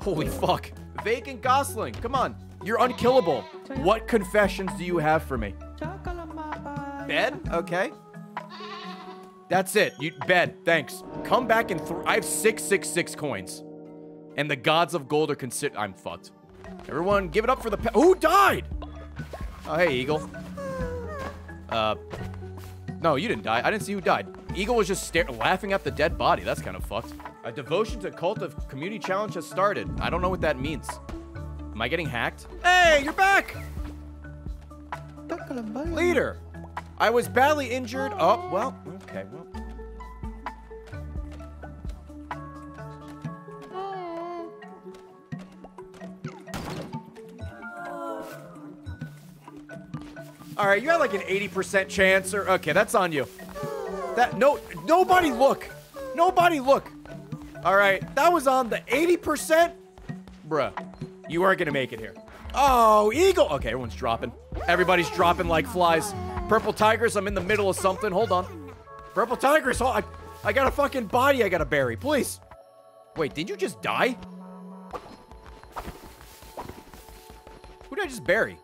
Holy fuck. Vacant Gosling, come on. You're unkillable. What confessions do you have for me? Bed? Okay. That's it. You bed. Thanks. Come back and th I have six six six coins. And the gods of gold are considered. I'm fucked. Everyone, give it up for the pe who died? Oh, hey, Eagle. Uh, no, you didn't die. I didn't see who died. Eagle was just staring, laughing at the dead body. That's kind of fucked. A devotion to cult of community challenge has started. I don't know what that means. Am I getting hacked? Hey, you're back! Leader, I was badly injured. Oh, well, okay, well. All right, you had like an eighty percent chance or, okay, that's on you. That, no, nobody look. Nobody look. All right, that was on the eighty percent. Bruh, you aren't gonna make it here. Oh, Eagle. Okay, everyone's dropping. Everybody's dropping like flies. Purple Tigers, I'm in the middle of something. Hold on. Purple Tigers, hold on. I, I got a fucking body I gotta bury, please. Wait, did you just die? Who did I just bury?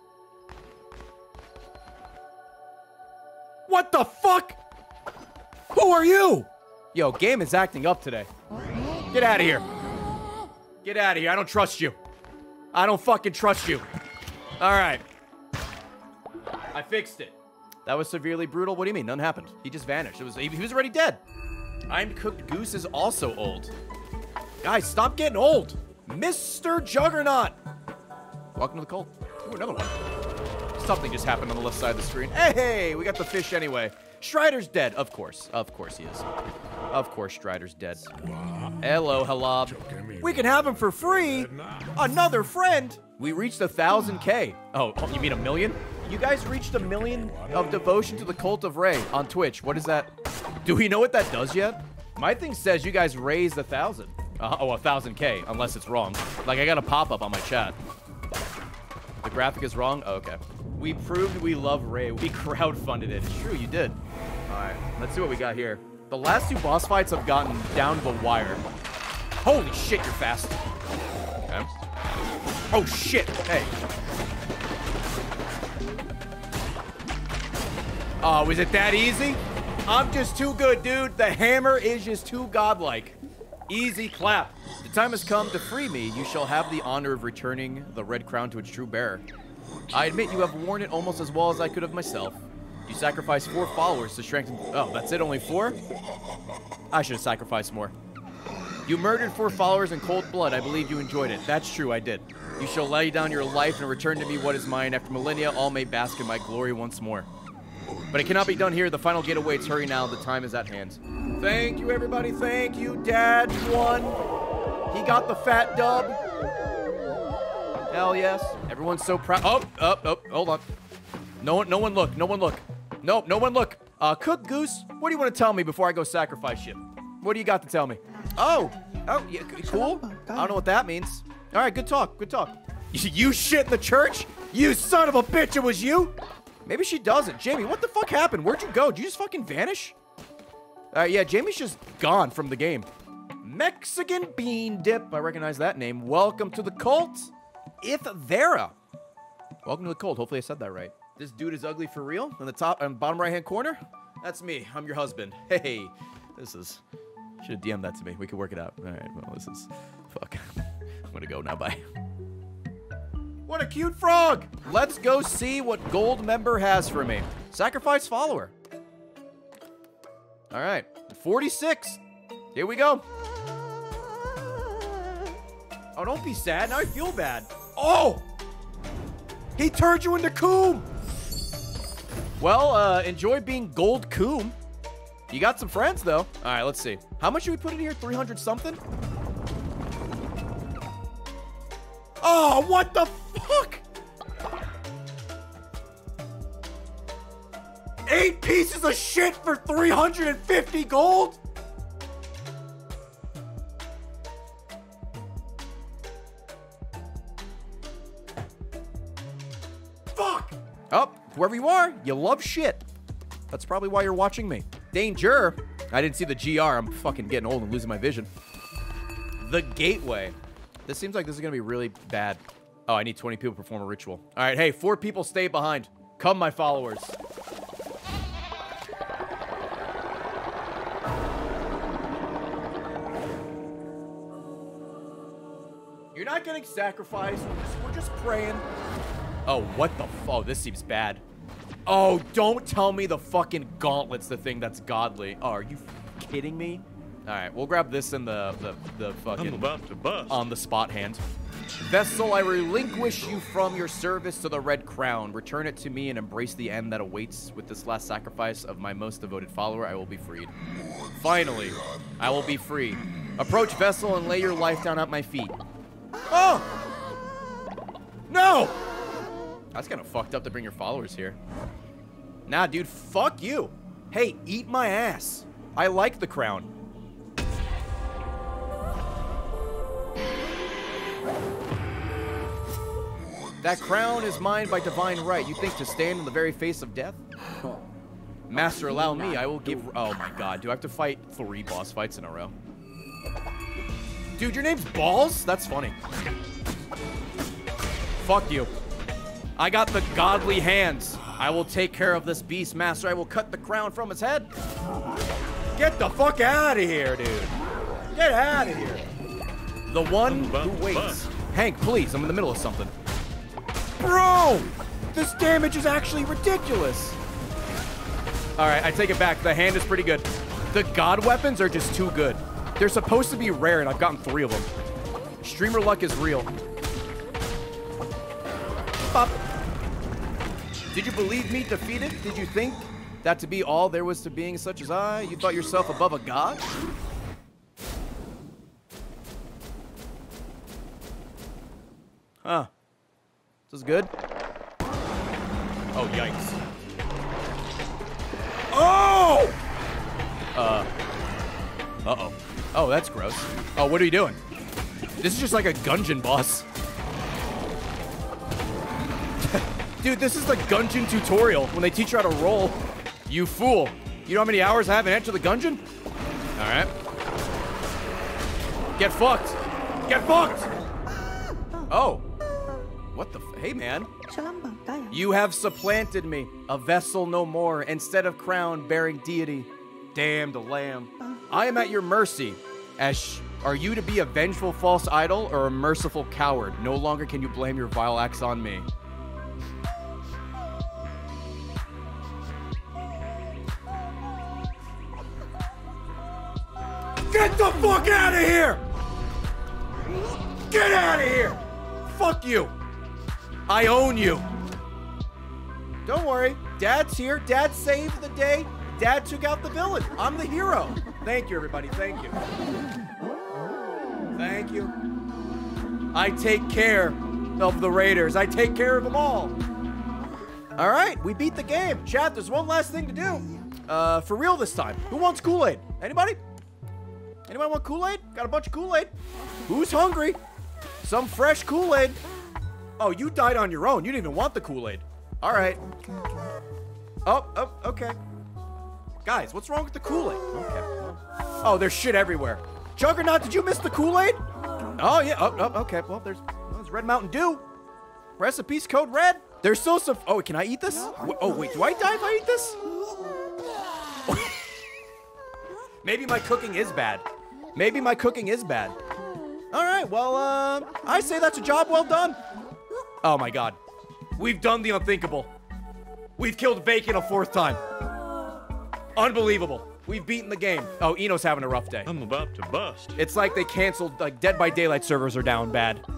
What the fuck? Who are you? Yo, game is acting up today. Get out of here. Get out of here. I don't trust you. I don't fucking trust you. All right. I fixed it. That was severely brutal. What do you mean? None happened. He just vanished. It was he was already dead. I'm Cooked Goose is also old. Guys, stop getting old. Mister Juggernaut. Welcome to the cult. Ooh, another one. Something just happened on the left side of the screen. Hey, hey, we got the fish anyway. Strider's dead. Of course. Of course he is. Of course Strider's dead. Wow. Hello, Halab. We can have him for free. Another friend. We reached a thousand K. Oh, you mean a million? You guys reached a million of devotion to the Cult of Ray on Twitch. What is that? Do we know what that does yet? My thing says you guys raised a thousand. Uh, oh, a thousand K, unless it's wrong. Like, I got a pop-up on my chat. The graphic is wrong? Oh, okay. We proved we love Ray. We crowdfunded it. It's true, you did. All right, let's see what we got here. The last two boss fights have gotten down the wire. Holy shit, you're fast. Okay. Oh shit, hey. Oh, was it that easy? I'm just too good, dude. The hammer is just too godlike. Easy clap. The time has come to free me. You shall have the honor of returning the Red Crown to its true bearer. I admit you have worn it almost as well as I could have myself. You sacrificed four followers to strengthen... Oh, that's it? Only four? I should have sacrificed more. You murdered four followers in cold blood. I believe you enjoyed it. That's true, I did. You shall lay down your life and return to me what is mine. After millennia, all may bask in my glory once more. But it cannot be done here. The final gate awaits. Hurry now. The time is at hand. Thank you, everybody. Thank you, Dad. One. He got the fat dub. Hell yes. Everyone's so proud. Oh, oh, oh, hold on. No one, no one look, no one look. Nope, no one look. Uh, Cook Goose, what do you want to tell me before I go sacrifice you? What do you got to tell me? Oh, oh, yeah, cool. I don't know what that means. All right, good talk, good talk. You shit in the church? You son of a bitch, it was you? Maybe she doesn't. Jamie, what the fuck happened? Where'd you go? Did you just fucking vanish? All right, yeah, Jamie's just gone from the game. Mexican Bean Dip. I recognize that name. Welcome to the cult, If Vera. Welcome to the cult. Hopefully I said that right. This dude is ugly for real. In the top and bottom right-hand corner. That's me. I'm your husband. Hey, this is... Should have D M'd that to me. We could work it out. All right, well, this is... Fuck. I'm gonna go now. Bye. What a cute frog! Let's go see what gold member has for me. Sacrifice follower. All right, forty-six. Here we go. Oh, don't be sad. Now I feel bad. Oh! He turned you into Coom! Well, uh, enjoy being gold Coom. You got some friends, though. All right, let's see. How much should we put in here? three hundred something? Oh, what the fuck? Eight pieces of shit for three hundred fifty gold? Fuck! Oh, whoever you are, you love shit. That's probably why you're watching me. Danger. I didn't see the G R. I'm fucking getting old and losing my vision. The gateway. This seems like this is gonna be really bad. Oh, I need twenty people to perform a ritual. All right, hey, four people stay behind. Come, my followers. You're not getting sacrificed. We're just, we're just praying. Oh, what the f- Oh, this seems bad. Oh, don't tell me the fucking gauntlet's the thing that's godly. Oh, are you kidding me? All right, we'll grab this in the, the, the fucking I'm about to bust. On the spot hand. Vessel, I relinquish you from your service to the Red Crown. Return it to me and embrace the end that awaits. With this last sacrifice of my most devoted follower, I will be freed. Finally, I will be free. Approach Vessel and lay your life down at my feet. Oh! No! That's kind of fucked up to bring your followers here. Nah, dude, fuck you. Hey, eat my ass. I like the crown. That crown is mine by divine right. You think to stand in the very face of death? Master, allow me. I will give... Oh, my God. Do I have to fight three boss fights in a row? Dude, your name's Balls? That's funny. Fuck you. I got the godly hands. I will take care of this beast, Master. I will cut the crown from his head. Get the fuck out of here, dude. Get out of here. The one who waits. Hank, please. I'm in the middle of something. Bro! This damage is actually ridiculous. All right, I take it back. The hand is pretty good. The god weapons are just too good. They're supposed to be rare, and I've gotten three of them. Streamer luck is real. Bop. Did you believe me defeated? Did you think that to be all there was to being such as I? You thought yourself above a god? Huh. This is good. Oh, yikes. Oh! Uh. Uh-oh. Oh, that's gross. Oh, what are you doing? This is just like a Gungeon boss. Dude, this is the Gungeon tutorial when they teach you how to roll. You fool. You know how many hours I have in Enter the Gungeon? All right. Get fucked. Get fucked! Oh. What the f- Hey, man. You have supplanted me, a vessel no more, instead of crown bearing deity. Damned lamb. I am at your mercy. Ash, are you to be a vengeful false idol or a merciful coward? No longer can you blame your vile acts on me. Get the fuck out of here! Get out of here! Fuck you! I own you. Don't worry. Dad's here. Dad saved the day. Dad took out the villain. I'm the hero. Thank you, everybody. Thank you. Thank you. I take care of the Raiders. I take care of them all. All right. We beat the game. Chat, there's one last thing to do. Uh, for real this time. Who wants Kool-Aid? Anybody? Anybody want Kool-Aid? Got a bunch of Kool-Aid. Who's hungry? Some fresh Kool-Aid. Oh, you died on your own. You didn't even want the Kool-Aid. All right. Oh, oh, okay. Guys, what's wrong with the Kool-Aid? Okay. Oh, there's shit everywhere. Juggernaut, did you miss the Kool-Aid? Oh, yeah. Oh, oh, okay. Well, there's, there's Red Mountain Dew. Recipes code red. There's so some. Oh, can I eat this? Oh, wait. Do I die if I eat this? Maybe my cooking is bad. Maybe my cooking is bad. All right. Well, uh, I say that's a job well done. Oh, my God. We've done the unthinkable. We've killed bacon a fourth time. Unbelievable. We've beaten the game. Oh, Eno's having a rough day. I'm about to bust. It's like they canceled, like Dead by Daylight servers are down bad.